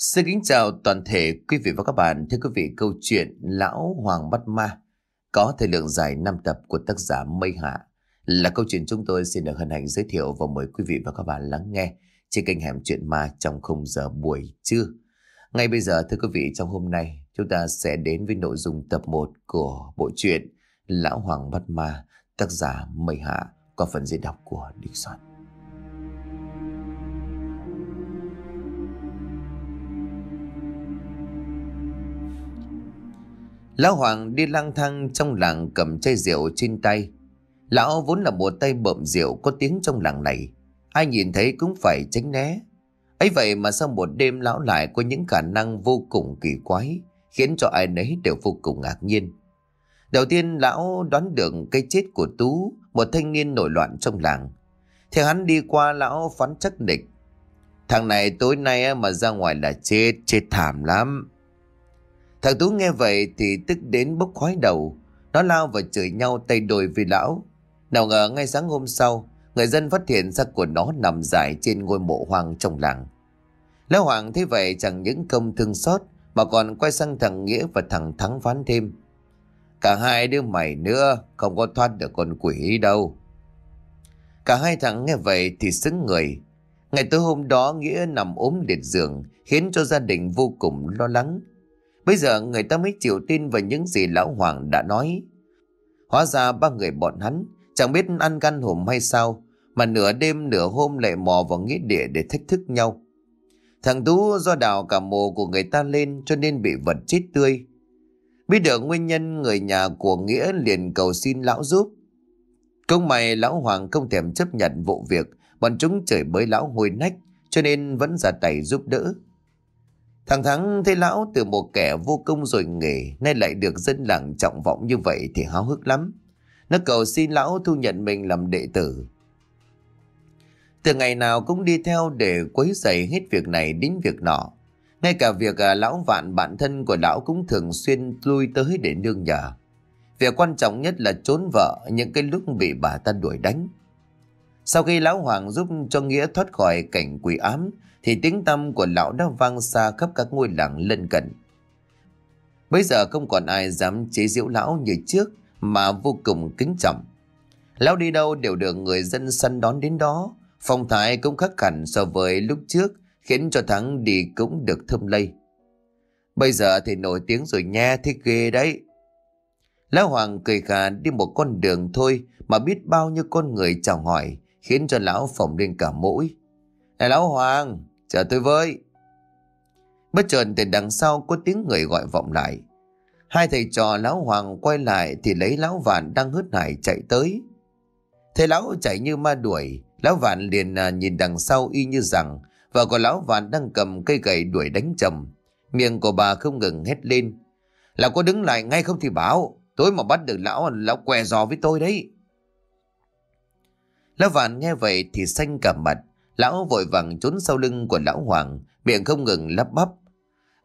Xin kính chào toàn thể quý vị và các bạn. Thưa quý vị, câu chuyện Lão Hoàng Bắt Ma có thời lượng dài 5 tập của tác giả Mây Hạ là câu chuyện chúng tôi xin được hân hạnh giới thiệu và mời quý vị và các bạn lắng nghe trên kênh Hẻm Truyện Ma trong khung giờ buổi trưa. Ngay bây giờ, thưa quý vị, trong hôm nay chúng ta sẽ đến với nội dung tập 1 của bộ truyện Lão Hoàng Bắt Ma, tác giả Mây Hạ, qua phần diễn đọc của Đình Soạn. Lão Hoàng đi lang thang trong làng cầm chai rượu trên tay. Lão vốn là một tay bợm rượu có tiếng trong làng này, ai nhìn thấy cũng phải tránh né. Ấy vậy mà sau một đêm, lão lại có những khả năng vô cùng kỳ quái, khiến cho ai nấy đều vô cùng ngạc nhiên. Đầu tiên, lão đoán được cái chết của Tú, một thanh niên nổi loạn trong làng. Theo hắn đi qua, lão phán chắc địch: thằng này tối nay mà ra ngoài là chết, chết thảm lắm. Thằng Tú nghe vậy thì tức đến bốc khói đầu. Nó lao và chửi nhau tay đôi với lão. Nào ngờ ngay sáng hôm sau, người dân phát hiện xác của nó nằm rải trên ngôi mộ hoang trong làng. Lão Hoàng thấy vậy chẳng những không thương xót, mà còn quay sang thằng Nghĩa và thằng Thắng phán thêm: cả hai đứa mày nữa không có thoát được con quỷ đâu. Cả hai thằng nghe vậy thì sững người. Ngày tối hôm đó, Nghĩa nằm ốm liệt giường, khiến cho gia đình vô cùng lo lắng. Bây giờ người ta mới chịu tin về những gì lão Hoàng đã nói. Hóa ra ba người bọn hắn chẳng biết ăn gan hùm hay sao, mà nửa đêm nửa hôm lại mò vào nghĩa địa để thách thức nhau. Thằng Tú do đào cả mồ của người ta lên cho nên bị vật chết tươi. Biết được nguyên nhân, người nhà của Nghĩa liền cầu xin lão giúp. Công mày lão Hoàng không thèm chấp nhận vụ việc, bọn chúng chửi bới lão hôi nách cho nên vẫn ra tay giúp đỡ. Thằng Thắng thấy lão từ một kẻ vô công rồi nghề nay lại được dân làng trọng vọng như vậy thì háo hức lắm. Nó cầu xin lão thu nhận mình làm đệ tử. Từ ngày nào cũng đi theo để quấy rầy hết việc này đến việc nọ. Ngay cả việc lão Vạn, bạn thân của lão, cũng thường xuyên lui tới để nương nhờ. Việc quan trọng nhất là trốn vợ những cái lúc bị bà ta đuổi đánh. Sau khi lão Hoàng giúp cho Nghĩa thoát khỏi cảnh quỷ ám thì tiếng tăm của lão đã vang xa khắp các ngôi làng lân cận. Bây giờ không còn ai dám chế giễu lão như trước mà vô cùng kính trọng. Lão đi đâu đều được người dân săn đón đến đó, phong thái cũng khác hẳn so với lúc trước, khiến cho Thắng đi cũng được thơm lây. Bây giờ thì nổi tiếng rồi nha, thích ghê đấy. Lão Hoàng cười khà, đi một con đường thôi mà biết bao nhiêu con người chào hỏi, khiến cho lão phồng lên cả mũi. Này lão Hoàng, chờ tôi với. Bất chợt từ đằng sau có tiếng người gọi vọng lại. Hai thầy trò lão Hoàng quay lại thì lấy lão Vạn đang hớt hải chạy tới. Thấy lão chạy như ma đuổi, lão Vạn liền nhìn đằng sau, y như rằng vợ của lão Vạn đang cầm cây gậy đuổi đánh chầm. Miệng của bà không ngừng hét lên: lão có đứng lại ngay không thì báo, tối mà bắt được lão què giò với tôi đấy. Lão Vạn nghe vậy thì xanh cả mặt. Lão vội vàng trốn sau lưng của lão Hoàng, miệng không ngừng lắp bắp: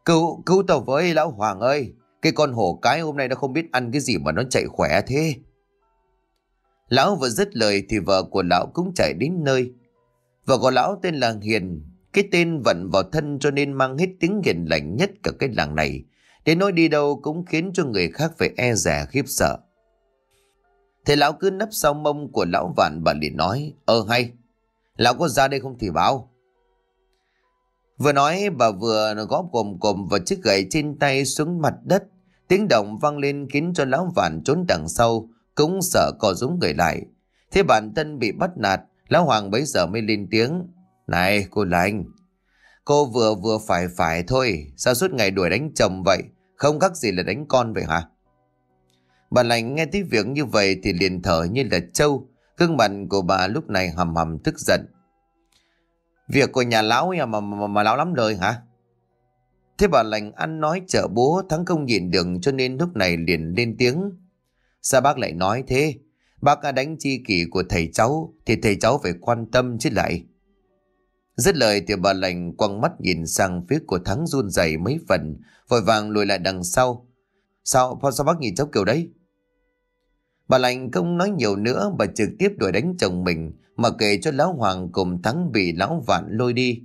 Cứu tao với lão Hoàng ơi, cái con hổ cái hôm nay nó không biết ăn cái gì mà nó chạy khỏe thế. Lão vừa dứt lời thì vợ của lão cũng chạy đến nơi. Vợ của lão tên là Hiền, cái tên vận vào thân cho nên mang hết tiếng hiền lành nhất cả cái làng này, đến nỗi đi đâu cũng khiến cho người khác phải e dè khiếp sợ. Thế lão cứ nấp sau mông của lão Vạn, bà liền nói: hay, lão có ra đây không thì báo. Vừa nói bà vừa gõ cồm vào chiếc gậy trên tay xuống mặt đất. Tiếng động vang lên khiến cho lão Vạn trốn đằng sau cũng sợ co rúm người lại. Thế bản thân bị bắt nạt, lão Hoàng bấy giờ mới lên tiếng: này cô lành, cô vừa phải thôi, sao suốt ngày đuổi đánh chồng vậy, không khác gì là đánh con vậy hả? Bà lành nghe thấy việc như vậy thì liền thở như là trâu. Gương mặt của bà lúc này hầm tức giận: việc của nhà lão ấy mà lão lắm lời hả? Thế bà lành ăn nói chợ búa. Thắng không nhìn đường cho nên lúc này liền lên tiếng: sao bác lại nói thế? Bác đã đánh chi kỷ của thầy cháu thì thầy cháu phải quan tâm chứ lại. Dứt lời thì bà lành quăng mắt nhìn sang phía của Thắng run rẩy mấy phần, vội vàng lùi lại đằng sau. Sao bác nhìn cháu kiểu đấy? Bà lành không nói nhiều nữa, bà trực tiếp đuổi đánh chồng mình mà kể cho lão Hoàng cùng Thắng bị lão Vạn lôi đi.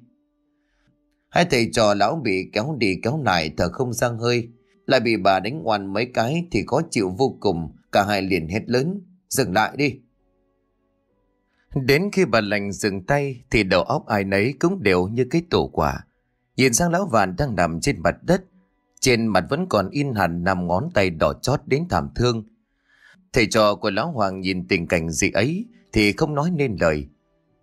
Hai thầy trò lão bị kéo đi kéo lại thở không ra hơi, lại bị bà đánh oằn mấy cái thì khó chịu vô cùng. Cả hai liền hét lớn: dừng lại đi. Đến khi bà lành dừng tay thì đầu óc ai nấy cũng đều như cái tổ quả. Nhìn sang lão Vạn đang nằm trên mặt đất, trên mặt vẫn còn in hẳn năm ngón tay đỏ chót đến thảm thương. Thầy trò của lão Hoàng nhìn tình cảnh gì ấy thì không nói nên lời.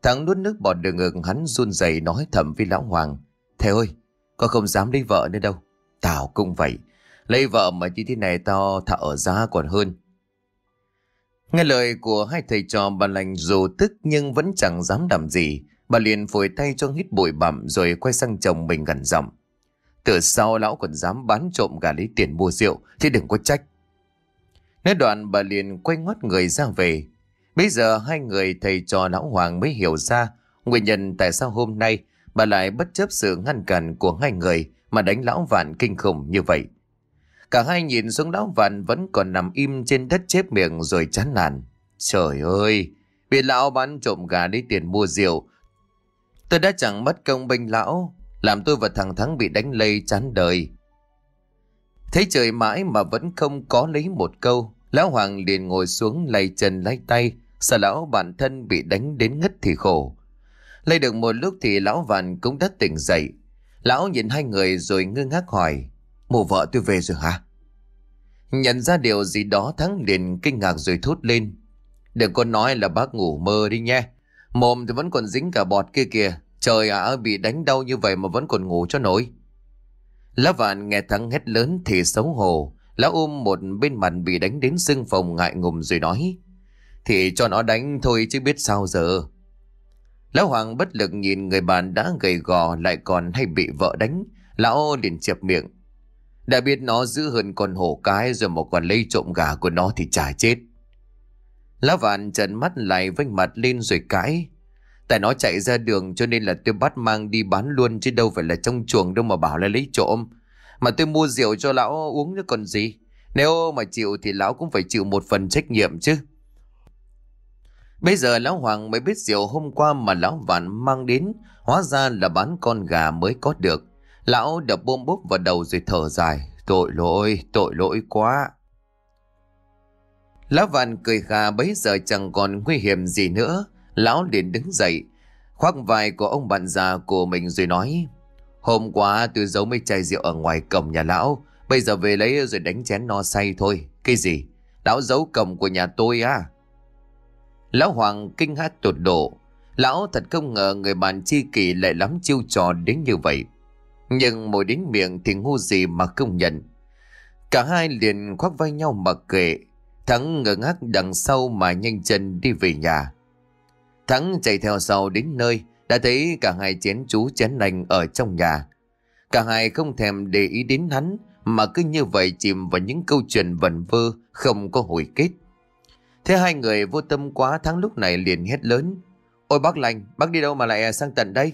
Thắng nuốt nước bọt đường ngực, hắn run rẩy nói thầm với lão Hoàng: thầy ơi, con không dám lấy vợ nữa đâu. Tao cũng vậy, lấy vợ mà như thế này tao thà ở giá còn hơn. Nghe lời của hai thầy trò, bà lành dù tức nhưng vẫn chẳng dám làm gì. Bà liền phủi tay cho hít bụi bặm rồi quay sang chồng mình gằn giọng: từ sau lão còn dám bán trộm gà lấy tiền mua rượu thì đừng có trách. Nói đoạn bà liền quay ngoắt người ra về. Bây giờ hai người thầy trò lão Hoàng mới hiểu ra nguyên nhân tại sao hôm nay bà lại bất chấp sự ngăn cản của hai người mà đánh lão Vạn kinh khủng như vậy. Cả hai nhìn xuống lão Vạn vẫn còn nằm im trên đất chép miệng rồi chán nản: trời ơi, bị lão bán trộm gà lấy tiền mua rượu, tôi đã chẳng mất công bênh lão, làm tôi và thằng Thắng bị đánh lây chán đời. Thấy trời mãi mà vẫn không có lấy một câu, lão Hoàng liền ngồi xuống lay chân lay tay, sợ lão bản thân bị đánh đến ngất thì khổ. Lay được một lúc thì lão Vạn cũng đã tỉnh dậy. Lão nhìn hai người rồi ngơ ngác hỏi: mụ vợ tôi về rồi hả? Nhận ra điều gì đó, Thắng liền kinh ngạc rồi thốt lên: đừng có nói là bác ngủ mơ đi nhé, mồm thì vẫn còn dính cả bọt kia kìa. Trời ạ, bị đánh đau như vậy mà vẫn còn ngủ cho nổi. Lão Vạn nghe Thắng hét lớn thì xấu hổ. Lão ôm một bên mặt bị đánh đến sưng phồng ngại ngùng rồi nói: thì cho nó đánh thôi chứ biết sao giờ. Lão Hoàng bất lực nhìn người bạn đã gầy gò lại còn hay bị vợ đánh, lão liền chẹp miệng: đã biết nó dữ hơn con hổ cái rồi mà còn lấy trộm gà của nó thì chả chết. Lão Vạn trợn mắt lại vênh mặt lên rồi cãi: tại nó chạy ra đường cho nên là tôi bắt mang đi bán luôn, chứ đâu phải là trong chuồng đâu mà bảo là lấy trộm. Mà tôi mua rượu cho lão uống nữa còn gì. Nếu mà chịu thì lão cũng phải chịu một phần trách nhiệm chứ. Bây giờ lão Hoàng mới biết rượu hôm qua mà lão Vạn mang đến hóa ra là bán con gà mới có được. Lão đập bôm bốp vào đầu rồi thở dài: tội lỗi quá. Lão Vạn cười khà, bấy giờ chẳng còn nguy hiểm gì nữa. Lão liền đứng dậy, khoác vai của ông bạn già của mình rồi nói: hôm qua tôi giấu mấy chai rượu ở ngoài cổng nhà lão, bây giờ về lấy rồi đánh chén no say thôi. Cái gì? Lão giấu cổng của nhà tôi à? Lão Hoàng kinh hãi tột độ. Lão thật không ngờ người bạn tri kỷ lại lắm chiêu trò đến như vậy. Nhưng mồi đến miệng thì ngu gì mà không nhận. Cả hai liền khoác vai nhau mặc kệ. Thắng ngơ ngác đằng sau mà nhanh chân đi về nhà. Thắng chạy theo sau, đến nơi đã thấy cả hai chén chú chén lành ở trong nhà. Cả hai không thèm để ý đến hắn mà cứ như vậy chìm vào những câu chuyện vẩn vơ không có hồi kết. Thế hai người vô tâm quá, Thắng lúc này liền hét lớn: ôi bác lành, bác đi đâu mà lại sang tận đây?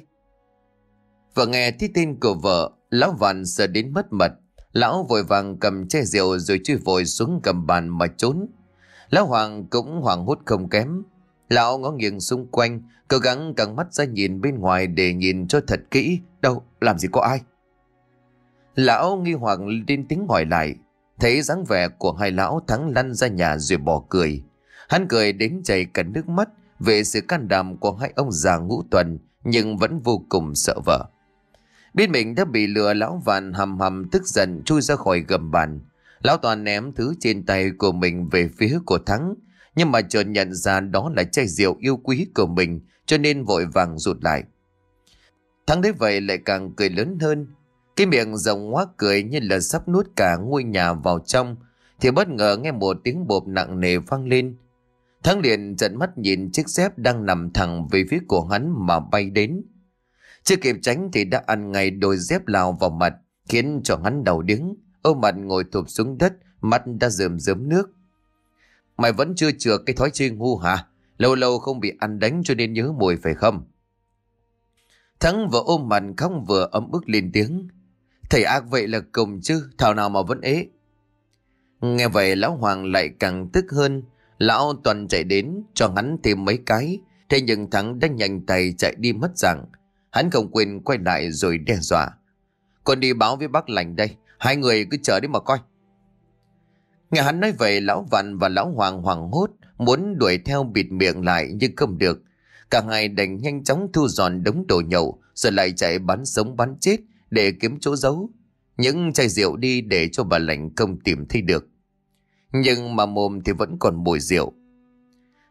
Vừa nghe thấy tên của vợ, lão Vạn sợ đến mất mật. Lão vội vàng cầm chai rượu rồi chui vội xuống cầm bàn mà trốn. Lão Hoàng cũng hoảng hốt không kém. Lão ngó nghiêng xung quanh, cố gắng căng mắt ra nhìn bên ngoài để nhìn cho thật kỹ. Đâu, làm gì có ai? Lão nghi hoặc lên tiếng hỏi lại. Thấy dáng vẻ của hai lão, Thắng lăn ra nhà rồi bỏ cười. Hắn cười đến chảy cả nước mắt về sự can đảm của hai ông già ngũ tuần, nhưng vẫn vô cùng sợ vợ. Biết mình đã bị lừa, lão Vạn hầm tức giận chui ra khỏi gầm bàn. Lão toàn ném thứ trên tay của mình về phía của Thắng, nhưng mà chợt nhận ra đó là chai rượu yêu quý của mình cho nên vội vàng rụt lại. Thắng thấy vậy lại càng cười lớn hơn. Cái miệng rộng ngoác cười như là sắp nuốt cả ngôi nhà vào trong thì bất ngờ nghe một tiếng bộp nặng nề vang lên. Thắng liền trợn mắt nhìn chiếc dép đang nằm thẳng về phía của hắn mà bay đến. Chưa kịp tránh thì đã ăn ngay đôi dép lao vào mặt, khiến cho hắn đầu đứng, ôm mặt ngồi thụp xuống đất, mắt đã rơm rớm nước. Mày vẫn chưa chừa cái thói chơi ngu hả? Lâu lâu không bị ăn đánh cho nên nhớ mùi phải không? Thắng vừa ôm mặt khóc vừa ấm ức lên tiếng: thầy ác vậy là cùng chứ, thảo nào mà vẫn ế. Nghe vậy lão Hoàng lại càng tức hơn. Lão toàn chạy đến cho hắn thêm mấy cái, thế nhưng Thắng đã nhanh tay chạy đi mất dạng. Hắn không quên quay lại rồi đe dọa: "Con đi báo với bác Lành đây, hai người cứ chờ đấy mà coi." Nghe hắn nói vậy, Lão Vạn và Lão Hoàng hoảng hốt, muốn đuổi theo bịt miệng lại nhưng không được. Cả hai đành nhanh chóng thu dọn đống đồ nhậu rồi lại chạy bắn sống bắn chết để kiếm chỗ giấu những chai rượu đi để cho bà Lành không tìm thấy được. Nhưng mà mồm thì vẫn còn mùi rượu.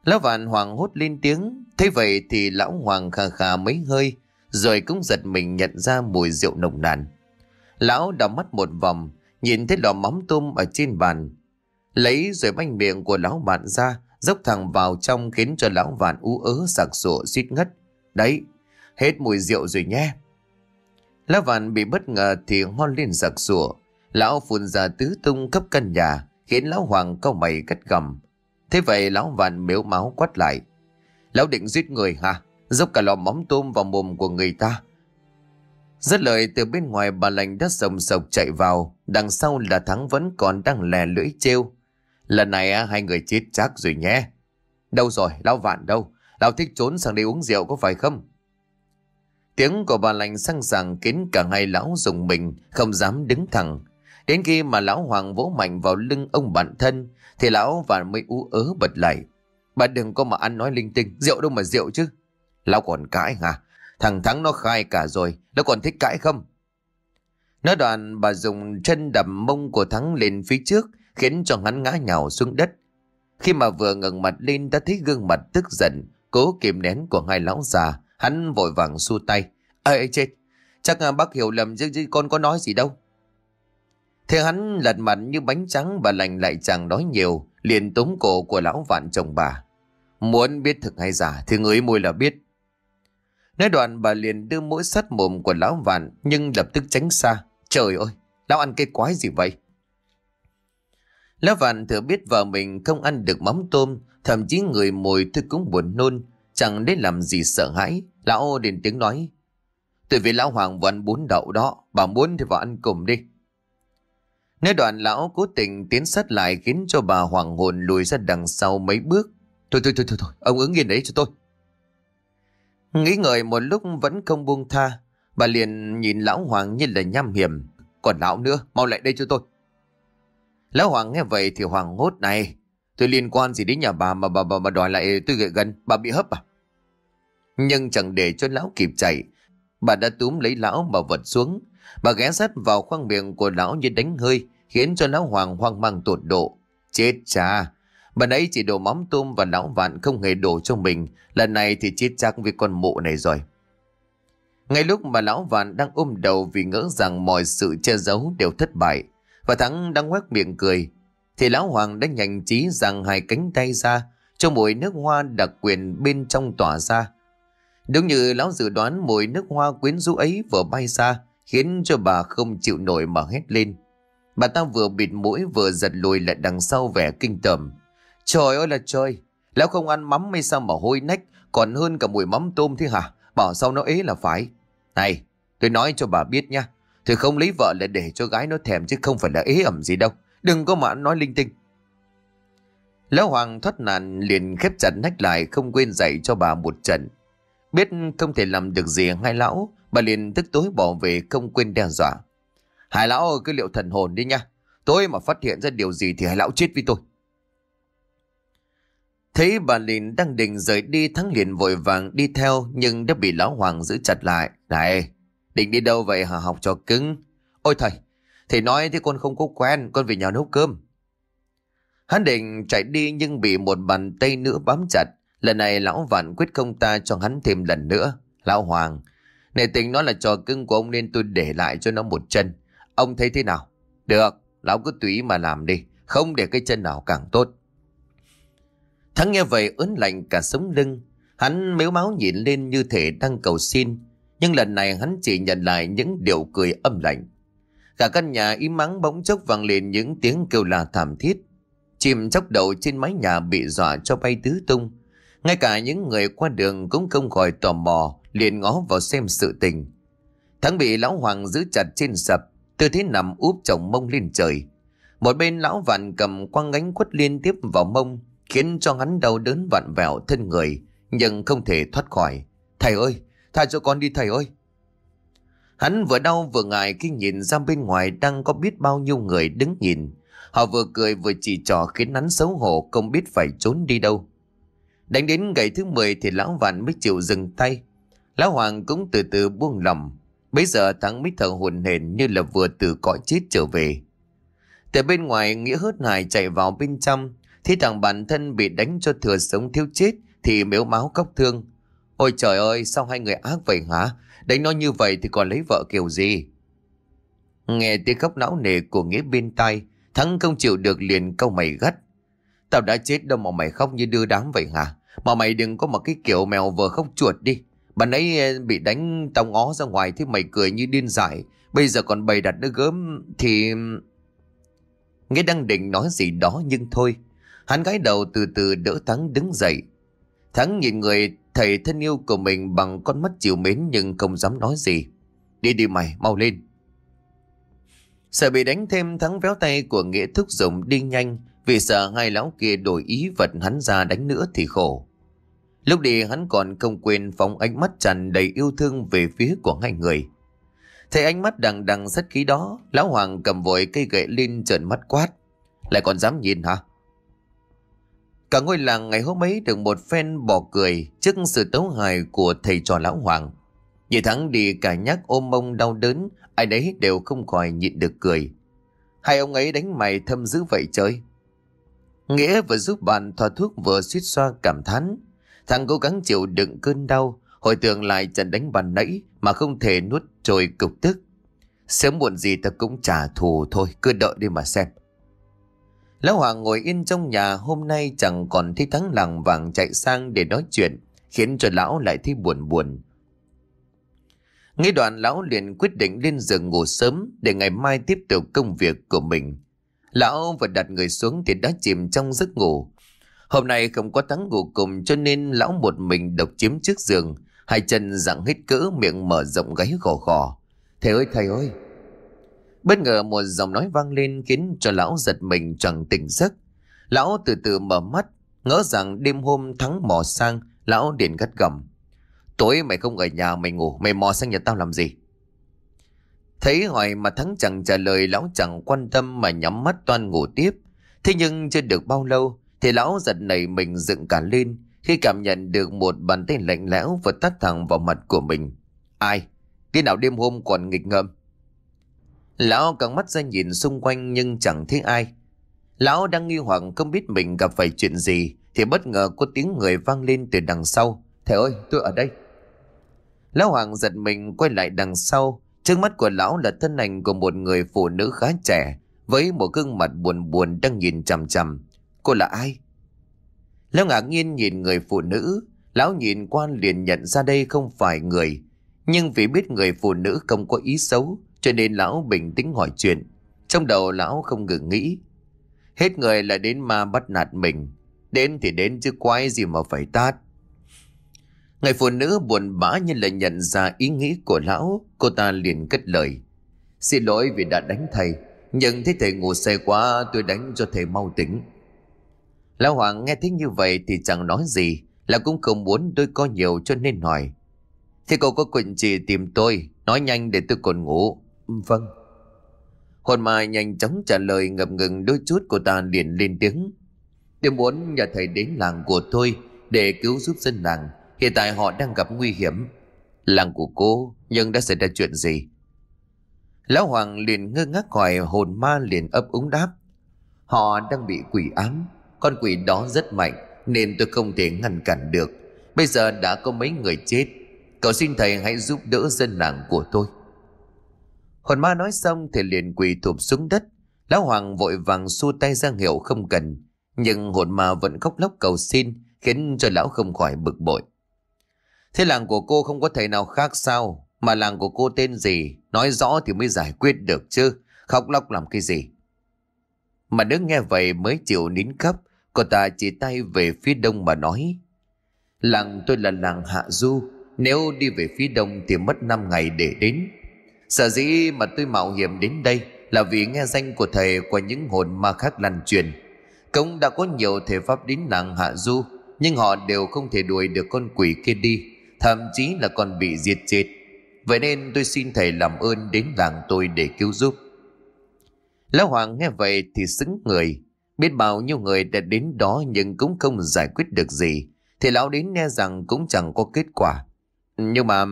Lão Vạn hoảng hốt lên tiếng. Thế vậy thì Lão Hoàng khà khà mấy hơi rồi cũng giật mình nhận ra mùi rượu nồng nàn. Lão đảo mắt một vòng, nhìn thấy lọ mắm tôm ở trên bàn, lấy rồi banh miệng của Lão Vạn ra, dốc thẳng vào trong, khiến cho Lão Vạn ú ớ sặc sụa suýt ngất. "Đấy, hết mùi rượu rồi nhé." Lão Vạn bị bất ngờ thì ho lên sặc sụa. Lão phun ra tứ tung khắp căn nhà, khiến Lão Hoàng cau mày gắt gầm. Thế vậy Lão Vạn mếu máu quát lại: "Lão định giết người hả? Dốc cả lọ mắm tôm vào mồm của người ta." Dứt lời, từ bên ngoài bà Lành đã sồng sộc chạy vào. Đằng sau là Thắng vẫn còn đang lè lưỡi trêu: "Lần này hai người chết chắc rồi nhé." "Đâu rồi? Lão Vạn đâu? Lão thích trốn sang đây uống rượu có phải không?" Tiếng của bà Lành sang sảng khiến cả hai lão rùng mình, không dám đứng thẳng. Đến khi mà Lão Hoàng vỗ mạnh vào lưng ông bạn thân thì Lão Vạn mới ú ớ bật lại: "Bà đừng có mà ăn nói linh tinh, rượu đâu mà rượu chứ." "Lão còn cãi hả? Thằng Thắng nó khai cả rồi, nó còn thích cãi không?" Nói đoạn bà dùng chân đập mông của Thắng lên phía trước, khiến cho hắn ngã nhào xuống đất. Khi mà vừa ngẩng mặt lên đã thấy gương mặt tức giận cố kìm nén của hai lão già. Hắn vội vàng xua tay: "Ê chết, chắc bác hiểu lầm chứ con có nói gì đâu." Thế hắn lật mặt như bánh trắng. Bà Lành lại chẳng nói nhiều, liền túm cổ của Lão Vạn chồng bà: "Muốn biết thực hay giả thì ngửi mùi là biết." Nói đoạn bà liền đưa mũi sát mồm của Lão Vạn, nhưng lập tức tránh xa. "Trời ơi, lão ăn cái quái gì vậy?" Lão Vạn thừa biết vợ mình không ăn được mắm tôm, thậm chí người mùi thức cũng buồn nôn, chẳng đến làm gì sợ hãi. Lão đền tiếng nói: "Tôi vì Lão Hoàng vừa ăn bún đậu đó, bà muốn thì vào ăn cùng đi." Nói đoạn lão cố tình tiến sát lại, khiến cho bà hoảng hồn lùi ra đằng sau mấy bước. Thôi, ông ứng yên đấy cho tôi." Nghĩ ngợi một lúc vẫn không buông tha, bà liền nhìn Lão Hoàng như là nham hiểm: "Còn lão nữa, mau lại đây cho tôi." Lão Hoàng nghe vậy thì hoảng hốt: "Này, tôi liên quan gì đến nhà bà mà bà đòi lại tôi gậy gần, bà bị hấp à?" Nhưng chẳng để cho lão kịp chạy, bà đã túm lấy lão mà vật xuống. Bà ghé sát vào khoang miệng của lão như đánh hơi, khiến cho Lão Hoàng hoang mang tột độ. Chết cha, bà nãy chỉ đổ mắm tôm và Lão Vạn không hề đổ cho mình, lần này thì chết chắc với con mụ này rồi. Ngay lúc mà Lão Vạn đang ôm đầu vì ngỡ rằng mọi sự che giấu đều thất bại và Thắng đang ngoác miệng cười, thì Lão Hoàng đã nhanh trí giang hai cánh tay ra cho mùi nước hoa đặc quyền bên trong tỏa ra. Đúng như lão dự đoán, mùi nước hoa quyến rũ ấy vừa bay ra khiến cho bà không chịu nổi mà hét lên. Bà ta vừa bịt mũi vừa giật lùi lại đằng sau vẻ kinh tởm: "Trời ơi là trời, lão không ăn mắm hay sao mà hôi nách còn hơn cả mùi mắm tôm thế hả? Bảo sao nó ế là phải. Này, tôi nói cho bà biết nha, tôi không lấy vợ là để cho gái nó thèm chứ không phải là ế ẩm gì đâu. Đừng có mà nói linh tinh." Lão Hoàng thoát nạn liền khép chặt nách lại, không quên dạy cho bà một trận. Biết không thể làm được gì hai lão, bà liền tức tối bỏ về, không quên đe dọa: "Hai lão cứ liệu thần hồn đi nha, tối mà phát hiện ra điều gì thì hai lão chết với tôi." Thấy bà liền đang định rời đi, Thắng liền vội vàng đi theo nhưng đã bị Lão Hoàng giữ chặt lại: "Này, định đi đâu vậy hả? Học cho cứng." "Ôi thầy nói thế con không có quen, con về nhà nấu cơm." Hắn định chạy đi nhưng bị một bàn tay nữa bám chặt. Lần này Lão Vạn quyết không tha cho hắn thêm lần nữa. "Lão Hoàng, nể tình nó là trò cưng của ông nên tôi để lại cho nó một chân. Ông thấy thế nào?" "Được, lão cứ tùy mà làm đi, không để cái chân nào càng tốt." Thắng nghe vậy ớn lạnh cả sống lưng. Hắn mếu máu nhìn lên như thể đang cầu xin, nhưng lần này hắn chỉ nhận lại những điều cười âm lạnh. Cả căn nhà im mắng, bỗng chốc vang lên những tiếng kêu la thảm thiết. Chim chóc đậu trên mái nhà bị dọa cho bay tứ tung. Ngay cả những người qua đường cũng không khỏi tò mò, liền ngó vào xem sự tình. Thắng bị Lão Hoàng giữ chặt trên sập, tư thế nằm úp chồng mông lên trời. Một bên Lão Vạn cầm quăng gánh quất liên tiếp vào mông, khiến cho hắn đau đớn vặn vẹo thân người, nhưng không thể thoát khỏi. "Thầy ơi, Tha cho con đi thầy ơi. Hắn vừa đau vừa ngại khi nhìn ra bên ngoài đang có biết bao nhiêu người đứng nhìn. Họ vừa cười vừa chỉ trỏ khiến hắn xấu hổ không biết phải trốn đi đâu. Đánh đến ngày thứ 10 thì Lão Vạn mới chịu dừng tay. Lão Hoàng cũng từ từ buông lòng. Bây giờ Thắng mới thở hổn hển như là vừa từ cõi chết trở về. Từ bên ngoài, Nghĩa hớt hải chạy vào bên trong. Thì thằng bản thân bị đánh cho thừa sống thiếu chết thì mếu máu cóc thương. Ôi trời ơi, sao hai người ác vậy hả? Đánh nó như vậy thì còn lấy vợ kiểu gì? Nghe tiếng khóc não nề của Nghĩa bên tai, Thắng không chịu được liền cau mày gắt. Tao đã chết đâu mà mày khóc như đưa đám vậy hả? Mà mày đừng có một cái kiểu mèo vừa khóc chuột đi. Bạn ấy bị đánh tao ngó ra ngoài thì mày cười như điên dại. Bây giờ còn bày đặt nó gớm thì... Nghĩa đang định nói gì đó nhưng thôi. Hắn gãi đầu từ từ đỡ Thắng đứng dậy. Thắng nhìn người thầy thân yêu của mình bằng con mắt chiều mến nhưng không dám nói gì. Đi đi mày, mau lên. Sợ bị đánh thêm, Thắng véo tay của Nghĩa thúc giục đi nhanh. Vì sợ hai lão kia đổi ý vật hắn ra đánh nữa thì khổ. Lúc đi hắn còn không quên phóng ánh mắt tràn đầy yêu thương về phía của hai người. Thấy ánh mắt đằng đằng sát khí đó, Lão Hoàng cầm vội cây gậy lên trợn mắt quát. Lại còn dám nhìn hả? Cả ngôi làng ngày hôm ấy được một phen bỏ cười trước sự tấu hài của thầy trò Lão Hoàng. Nhìn Thắng đi cả nhắc ôm mông đau đớn, ai đấy đều không khỏi nhịn được cười. Hai ông ấy đánh mày thâm dữ vậy trời. Nghĩa vừa giúp bạn thoa thuốc vừa suýt xoa cảm thán. Thằng cố gắng chịu đựng cơn đau, hồi tưởng lại trận đánh bàn nãy mà không thể nuốt trôi cục tức. Sớm muộn gì ta cũng trả thù thôi, cứ đợi đi mà xem. Lão Hoàng ngồi yên trong nhà hôm nay chẳng còn thấy Thắng làng vàng chạy sang để nói chuyện, khiến cho lão lại thấy buồn. Nghĩ đoạn lão liền quyết định lên giường ngủ sớm để ngày mai tiếp tục công việc của mình. Lão vừa đặt người xuống thì đã chìm trong giấc ngủ. Hôm nay không có Thắng ngủ cùng cho nên lão một mình độc chiếm trước giường, hai chân giằng hết cỡ, miệng mở rộng gáy khò khò. Thầy ơi, thầy ơi! Bất ngờ một giọng nói vang lên khiến cho lão giật mình choàng tỉnh giấc. Lão từ từ mở mắt, ngỡ rằng đêm hôm Thắng mò sang, lão liền gắt gỏng. Tối mày không ở nhà mày ngủ, mày mò sang nhà tao làm gì? Thấy hỏi mà Thắng chẳng trả lời, lão chẳng quan tâm mà nhắm mắt toan ngủ tiếp. Thế nhưng chưa được bao lâu thì lão giật nảy mình dựng cả lên khi cảm nhận được một bàn tay lạnh lẽo vừa tát thẳng vào mặt của mình. Ai? Cái nào đêm hôm còn nghịch ngợm? Lão căng mắt ra nhìn xung quanh nhưng chẳng thấy ai. Lão đang nghi hoặc không biết mình gặp phải chuyện gì thì bất ngờ có tiếng người vang lên từ đằng sau. Thầy ơi, tôi ở đây. Lão Hoàng giật mình quay lại đằng sau. Trước mắt của lão là thân ảnh của một người phụ nữ khá trẻ với một gương mặt buồn đang nhìn chằm chằm. Cô là ai? Lão ngạc nhiên nhìn người phụ nữ. Lão nhìn qua liền nhận ra đây không phải người. Nhưng vì biết người phụ nữ không có ý xấu cho nên lão bình tĩnh hỏi chuyện. Trong đầu lão không ngừng nghĩ. Hết người là đến ma bắt nạt mình. Đến thì đến chứ quái gì mà phải tát. Người phụ nữ buồn bã như là nhận ra ý nghĩ của lão. Cô ta liền cất lời. Xin lỗi vì đã đánh thầy. Nhưng thấy thầy ngủ say quá tôi đánh cho thầy mau tỉnh. Lão Hoàng nghe thấy như vậy thì chẳng nói gì. Là cũng không muốn tôi có nhiều cho nên hỏi. Thế cậu có quyền gì tìm tôi? Nói nhanh để tôi còn ngủ. Vâng. Hồn ma nhanh chóng trả lời, ngập ngừng đôi chút cô ta liền lên tiếng. Tôi muốn nhà thầy đến làng của tôi để cứu giúp dân làng. Hiện tại họ đang gặp nguy hiểm. Làng của cô nhưng đã xảy ra chuyện gì? Lão Hoàng liền ngơ ngác hỏi. Hồn ma liền ấp úng đáp. Họ đang bị quỷ ám. Con quỷ đó rất mạnh nên tôi không thể ngăn cản được. Bây giờ đã có mấy người chết. Cậu xin thầy hãy giúp đỡ dân làng của tôi. Hồn ma nói xong thì liền quỳ thụp xuống đất. Lão Hoàng vội vàng xua tay ra hiệu không cần. Nhưng hồn ma vẫn khóc lóc cầu xin khiến cho lão không khỏi bực bội. Thế làng của cô không có thầy nào khác sao? Mà làng của cô tên gì? Nói rõ thì mới giải quyết được chứ. Khóc lóc làm cái gì? Mà đứa nghe vậy mới chịu nín khóc. Cô ta chỉ tay về phía đông mà nói. Làng tôi là làng Hạ Du. Nếu đi về phía đông thì mất 5 ngày để đến. Sở dĩ mà tôi mạo hiểm đến đây là vì nghe danh của thầy qua những hồn ma khác lan truyền. Cũng đã có nhiều thầy pháp đến làng Hạ Du, nhưng họ đều không thể đuổi được con quỷ kia đi. thậm chí là còn bị diệt chết. Vậy nên tôi xin thầy làm ơn đến làng tôi để cứu giúp. Lão Hoàng nghe vậy thì sững người. Biết bao nhiêu người đã đến đó nhưng cũng không giải quyết được gì, thì lão đến nghe rằng cũng chẳng có kết quả. Nhưng mà...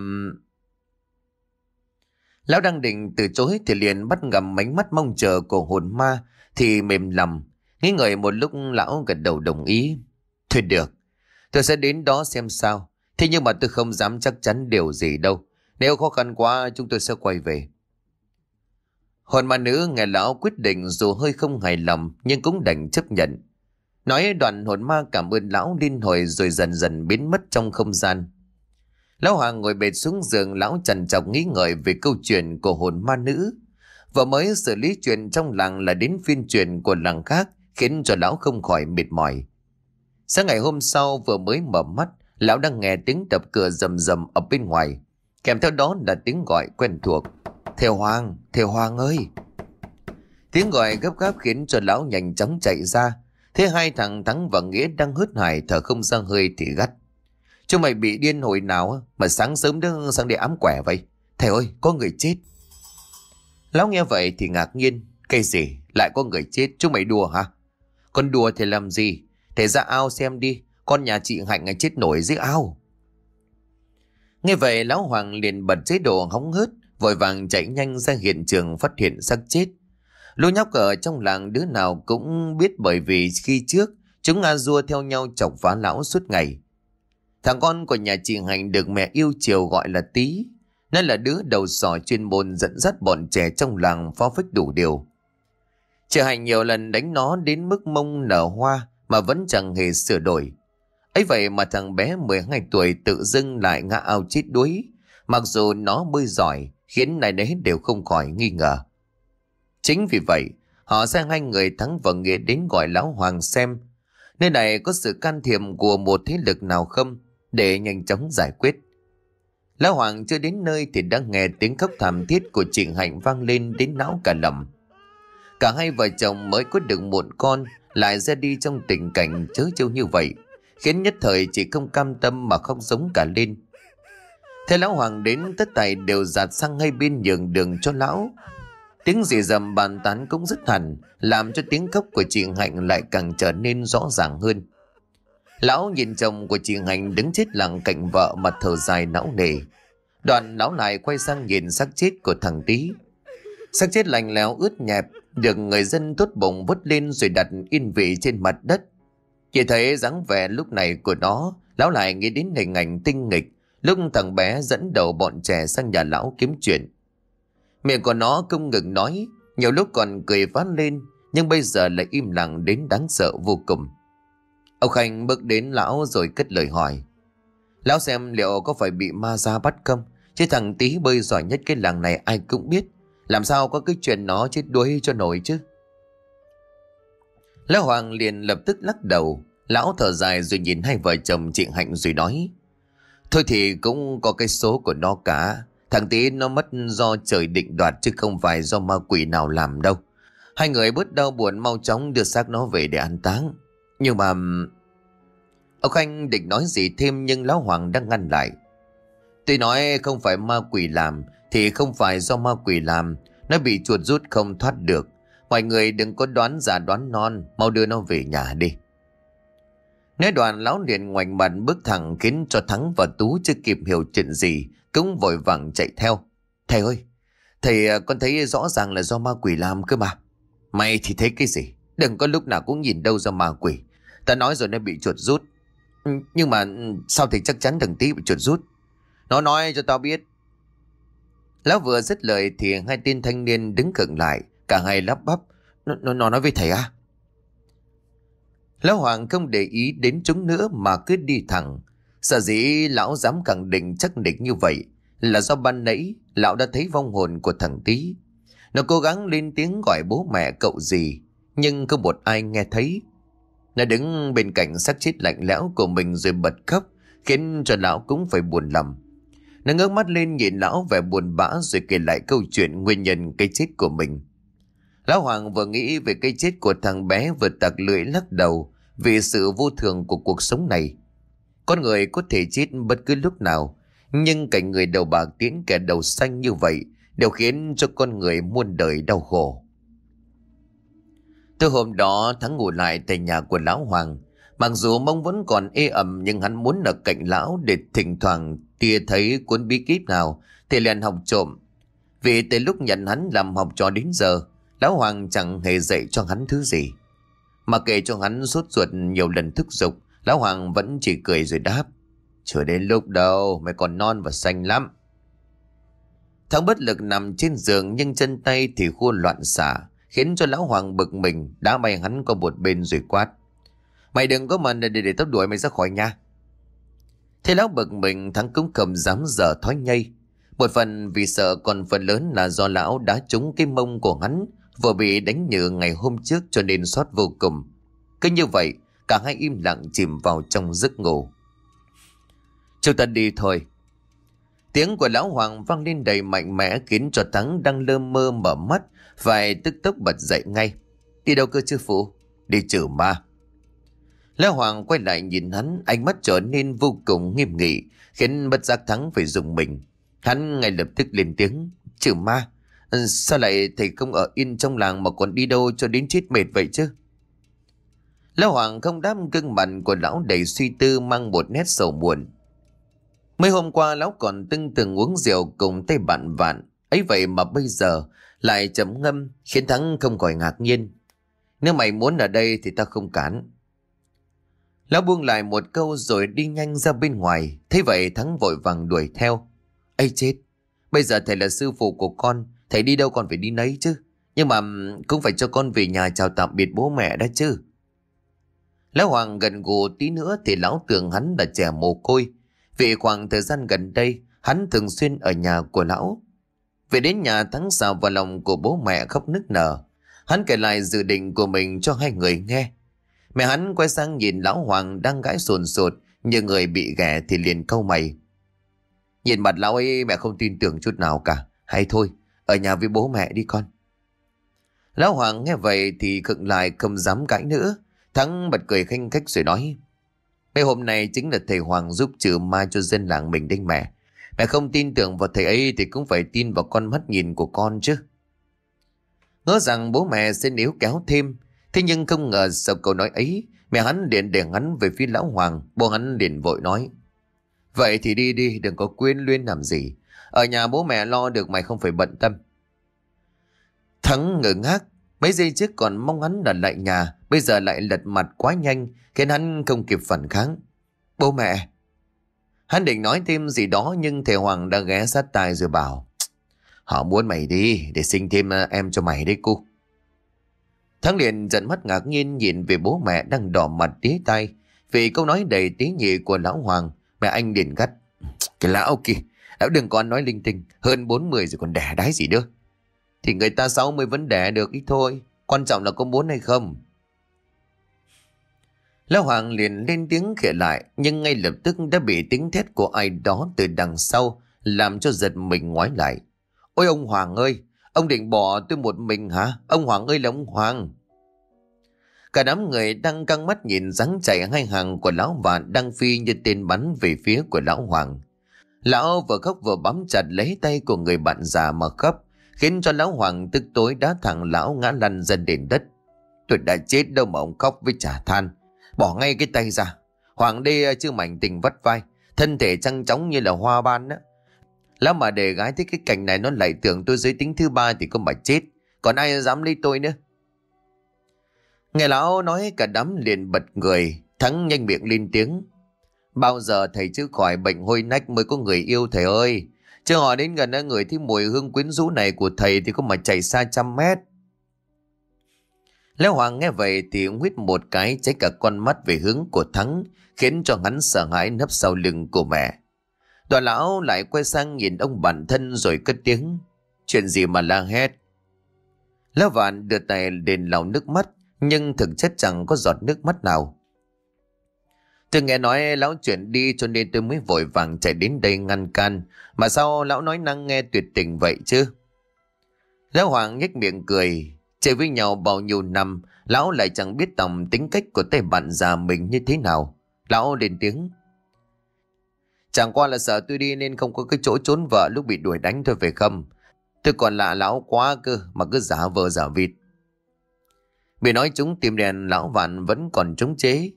Lão đang định từ chối thì liền bắt gặp ánh mắt mong chờ của hồn ma, thì mềm lòng. Nghĩ ngợi một lúc, lão gật đầu đồng ý. Thôi được, tôi sẽ đến đó xem sao. Thế nhưng mà tôi không dám chắc chắn điều gì đâu. Nếu khó khăn quá chúng tôi sẽ quay về. Hồn ma nữ nghe lão quyết định dù hơi không hài lòng nhưng cũng đành chấp nhận. Nói đoạn, hồn ma cảm ơn lão liên hồi rồi dần dần biến mất trong không gian. Lão Hoàng ngồi bệt xuống giường, lão trằn trọc nghĩ ngợi về câu chuyện của hồn ma nữ. Vừa mới xử lý chuyện trong làng là đến phiên chuyện của làng khác, khiến cho lão không khỏi mệt mỏi. Sáng ngày hôm sau vừa mới mở mắt, lão đang nghe tiếng đập cửa rầm rầm ở bên ngoài, kèm theo đó là tiếng gọi quen thuộc. Thầy Hoàng ơi! Tiếng gọi gấp gáp khiến cho lão nhanh chóng chạy ra. Thế hai thằng Thắng và Nghĩa đang hớt hải thở không ra hơi thì gắt: Chúng mày bị điên hồi nào mà sáng sớm đã sang để ám quẻ vậy? Thầy ơi, có người chết! Lão nghe vậy thì ngạc nhiên: Cái gì? Lại có người chết? Chúng mày đùa hả? Con đùa thì làm gì? Thầy ra ao xem đi, con nhà chị Hạnh ấy chết nổi dưới ao. Nghe vậy lão Hoàng liền bật chế độ hóng hớt, vội vàng chạy nhanh ra hiện trường phát hiện xác chết. Lũ nhóc ở trong làng đứa nào cũng biết, bởi vì khi trước chúng a dua theo nhau chọc phá lão suốt ngày. Thằng con của nhà chị Hạnh được mẹ yêu chiều gọi là Tý, nó là đứa đầu sỏ chuyên môn dẫn dắt bọn trẻ trong làng phá phách đủ điều. Chị Hạnh nhiều lần đánh nó đến mức mông nở hoa mà vẫn chẳng hề sửa đổi. Ấy vậy mà thằng bé 12 tuổi tự dưng lại ngã ao chết đuối, mặc dù nó bơi giỏi, khiến này nấy đều không khỏi nghi ngờ. Chính vì vậy, họ sai hai người Thắng và Nghĩa đến gọi lão Hoàng xem nơi này có sự can thiệp của một thế lực nào không, để nhanh chóng giải quyết. Lão Hoàng chưa đến nơi thì đã nghe tiếng khóc thảm thiết của chị Hạnh vang lên đến não cả lầm. Cả hai vợ chồng mới có được một con lại ra đi trong tình cảnh trớ trêu như vậy, khiến nhất thời chị không cam tâm mà khóc giống cả lên. Thế lão Hoàng đến, tất thảy đều dạt sang ngay bên nhường đường cho lão. Tiếng rì rầm bàn tán cũng dứt hẳn, làm cho tiếng khóc của chị Hạnh lại càng trở nên rõ ràng hơn. Lão nhìn chồng của chị Hạnh đứng chết lặng cạnh vợ mà thở dài não nề. Đoạn lão lại quay sang nhìn xác chết của thằng Tý. Xác chết lạnh lẽo ướt nhẹp, được người dân tốt bụng vớt lên rồi đặt yên vị trên mặt đất. Chỉ thấy dáng vẻ lúc này của nó, lão lại nghĩ đến hình ảnh tinh nghịch lúc thằng bé dẫn đầu bọn trẻ sang nhà lão kiếm chuyện. Miệng của nó không ngừng nói, nhiều lúc còn cười phá lên, nhưng bây giờ lại im lặng đến đáng sợ vô cùng. Ông Khanh bước đến lão rồi cất lời hỏi: Lão xem liệu có phải bị ma ra bắt không? Chứ thằng Tý bơi giỏi nhất cái làng này ai cũng biết, làm sao có cái chuyện nó chết đuối cho nổi chứ? Lão Hoàng liền lập tức lắc đầu. Lão thở dài rồi nhìn hai vợ chồng chị Hạnh rồi nói: Thôi thì cũng có cái số của nó cả. Thằng Tý nó mất do trời định đoạt chứ không phải do ma quỷ nào làm đâu. Hai người bớt đau buồn, mau chóng đưa xác nó về để an táng. Nhưng mà... Ông Khanh định nói gì thêm nhưng lão Hoàng đang ngăn lại. Tuy nói không phải ma quỷ làm thì không phải do ma quỷ làm, nó bị chuột rút không thoát được. Mọi người đừng có đoán giả đoán non, mau đưa nó về nhà đi. Nói đoạn lão liền ngoảnh mặt bước thẳng, khiến cho Thắng và Tú chưa kịp hiểu chuyện gì cũng vội vàng chạy theo. Thầy ơi, thầy, con thấy rõ ràng là do ma quỷ làm cơ mà. Mày thì thấy cái gì? Đừng có lúc nào cũng nhìn đâu ra ma quỷ. Ta nói rồi, nó bị chuột rút. Nhưng mà sao thầy chắc chắn thằng Tý bị chuột rút? Nó nói cho tao biết. Lão vừa dứt lời thì hai tên thanh niên đứng khựng lại, cả hai lắp bắp: Nó nói với thầy à? Lão Hoàng không để ý đến chúng nữa mà cứ đi thẳng. Sở dĩ lão dám khẳng định chắc nịch như vậy là do ban nãy lão đã thấy vong hồn của thằng Tý. Nó cố gắng lên tiếng gọi bố mẹ cậu gì, nhưng không một ai nghe thấy. Nó đứng bên cạnh xác chết lạnh lẽo của mình rồi bật khóc, khiến cho lão cũng phải buồn lầm. Nó ngước mắt lên nhìn lão vẻ buồn bã rồi kể lại câu chuyện nguyên nhân cái chết của mình. Lão Hoàng vừa nghĩ về cái chết của thằng bé vừa tặc lưỡi lắc đầu vì sự vô thường của cuộc sống này. Con người có thể chết bất cứ lúc nào, nhưng cảnh người đầu bạc tiễn kẻ đầu xanh như vậy đều khiến cho con người muôn đời đau khổ. Từ hôm đó Thắng ngủ lại tại nhà của Lão Hoàng. Mặc dù mong vẫn còn ê ẩm nhưng hắn muốn ở cạnh lão để thỉnh thoảng tia thấy cuốn bí kíp nào thì liền học trộm. Vì tới lúc nhận hắn làm học trò đến giờ, Lão Hoàng chẳng hề dạy cho hắn thứ gì. Mà kể cho hắn sốt ruột nhiều lần thúc giục, Lão Hoàng vẫn chỉ cười rồi đáp: "Chưa đến lúc đâu, mày còn non và xanh lắm." Thắng bất lực nằm trên giường nhưng chân tay thì khua loạn xả, khiến cho Lão Hoàng bực mình, đá bay hắn qua một bên rồi quát: "Mày đừng có mà để tao đuổi mày ra khỏi nhà." Thế lão bực mình, Thắng cũng không dám dở thói nhây. Một phần vì sợ, còn phần lớn là do lão đã trúng cái mông của hắn vừa bị đánh nhựa ngày hôm trước cho nên xót vô cùng. Cứ như vậy, cả hai im lặng chìm vào trong giấc ngủ. "Chúng ta đi thôi." Tiếng của Lão Hoàng vang lên đầy mạnh mẽ khiến cho Thắng đang lơ mơ mở mắt phải tức tốc bật dậy ngay. "Đi đâu cơ chứ phụ?" "Đi trừ ma." Lão Hoàng quay lại nhìn hắn, ánh mắt trở nên vô cùng nghiêm nghị, khiến bất giác Thắng phải rùng mình. Hắn ngay lập tức lên tiếng: "Trừ ma? Sao lại thầy không ở yên trong làng mà còn đi đâu cho đến chết mệt vậy chứ?" Lão Hoàng không đáp, gương mặt của lão đầy suy tư mang một nét sầu buồn. Mấy hôm qua lão còn tưng từng uống rượu cùng tay bạn Vạn, ấy vậy mà bây giờ lại trầm ngâm khiến Thắng không khỏi ngạc nhiên. "Nếu mày muốn ở đây thì ta không cản." Lão buông lại một câu rồi đi nhanh ra bên ngoài. Thế vậy Thắng vội vàng đuổi theo. "Ây chết, bây giờ thầy là sư phụ của con, thầy đi đâu con phải đi nấy chứ. Nhưng mà cũng phải cho con về nhà chào tạm biệt bố mẹ đã chứ." Lão Hoàng gần gù tí nữa thì lão tưởng hắn là trẻ mồ côi, vì khoảng thời gian gần đây hắn thường xuyên ở nhà của lão. Về đến nhà, Thắng xào vào lòng của bố mẹ khóc nức nở. Hắn kể lại dự định của mình cho hai người nghe. Mẹ hắn quay sang nhìn Lão Hoàng đang gãi sồn sột như người bị ghẻ thì liền cau mày. Nhìn mặt lão ấy mẹ không tin tưởng chút nào cả. "Hay thôi, ở nhà với bố mẹ đi con." Lão Hoàng nghe vậy thì khựng lại không dám cãi nữa. Thắng bật cười khanh khách rồi nói: "Mấy hôm nay chính là thầy Hoàng giúp trừ ma cho dân làng mình đấy mẹ. Mẹ không tin tưởng vào thầy ấy thì cũng phải tin vào con mắt nhìn của con chứ." Ngỡ rằng bố mẹ sẽ níu kéo thêm, thế nhưng không ngờ sau câu nói ấy, mẹ hắn liền để hắn về phía Lão Hoàng. Bố hắn liền vội nói: "Vậy thì đi đi, đừng có quyến luyến làm gì. Ở nhà bố mẹ lo được, mày không phải bận tâm." Thắng ngơ ngác, mấy giây trước còn mong hắn ở lại nhà, bây giờ lại lật mặt quá nhanh khiến hắn không kịp phản kháng. "Bố mẹ." Hắn định nói thêm gì đó nhưng thầy Hoàng đã ghé sát tai rồi bảo: "Họ muốn mày đi để sinh thêm em cho mày đấy cô." Thắng liền giận mắt ngạc nhiên nhìn về bố mẹ đang đỏ mặt tía tai vì câu nói đầy tế nhị của Lão Hoàng. Mẹ anh liền gắt: "Cái lão kìa, lão đừng có nói linh tinh, hơn 40 rồi còn đẻ đái gì nữa. Thì người ta 60 vẫn đẻ được ít thôi, quan trọng là có muốn hay không." Lão Hoàng liền lên tiếng khịa lại nhưng ngay lập tức đã bị tiếng thét của ai đó từ đằng sau làm cho giật mình ngoái lại. "Ôi ông Hoàng ơi, ông định bỏ tôi một mình hả? Ông Hoàng ơi là ông Hoàng." Cả đám người đang căng mắt nhìn dáng chạy hai hàng của Lão Vạn đang phi như tên bắn về phía của Lão Hoàng. Lão vừa khóc vừa bám chặt lấy tay của người bạn già mà khóc, khiến cho Lão Hoàng tức tối đá thẳng lão ngã lăn ra đền đất. "Tôi đã chết đâu mà ông khóc với chả than. Bỏ ngay cái tay ra. Hoàng đê chưa mảnh tình vắt vai, thân thể trăng trống như là hoa ban đó. Lão mà để gái thích cái cảnh này nó lại tưởng tôi giới tính thứ ba thì có mà chết. Còn ai dám lấy tôi nữa." Nghe lão nói cả đám liền bật người. Thắng nhanh miệng lên tiếng: "Bao giờ thầy chữa khỏi bệnh hôi nách mới có người yêu thầy ơi. Chứ họ đến gần người thì mùi hương quyến rũ này của thầy thì có mà chạy xa 100 mét. Lão Hoàng nghe vậy thì huýt một cái cháy cả con mắt về hướng của Thắng, khiến cho hắn sợ hãi nấp sau lưng của mẹ. Đoàn lão lại quay sang nhìn ông bản thân rồi cất tiếng: "Chuyện gì mà la hét?" Lão Vạn đưa tay đền lau nước mắt nhưng thực chất chẳng có giọt nước mắt nào. "Tôi nghe nói lão chuyển đi cho nên tôi mới vội vàng chạy đến đây ngăn can. Mà sao lão nói năng nghe tuyệt tình vậy chứ?" Lão Hoàng nhếch miệng cười. Chơi với nhau bao nhiêu năm, lão lại chẳng biết tầm tính cách của tay bạn già mình như thế nào. Lão lên tiếng: Chẳng qua là sợ tôi đi nên không có cái chỗ trốn vợ lúc bị đuổi đánh thôi phải không? Tôi còn lạ lão quá cơ mà cứ giả vờ giả vịt. Bị nói chúng tìm đèn, lão Vạn vẫn còn chống chế.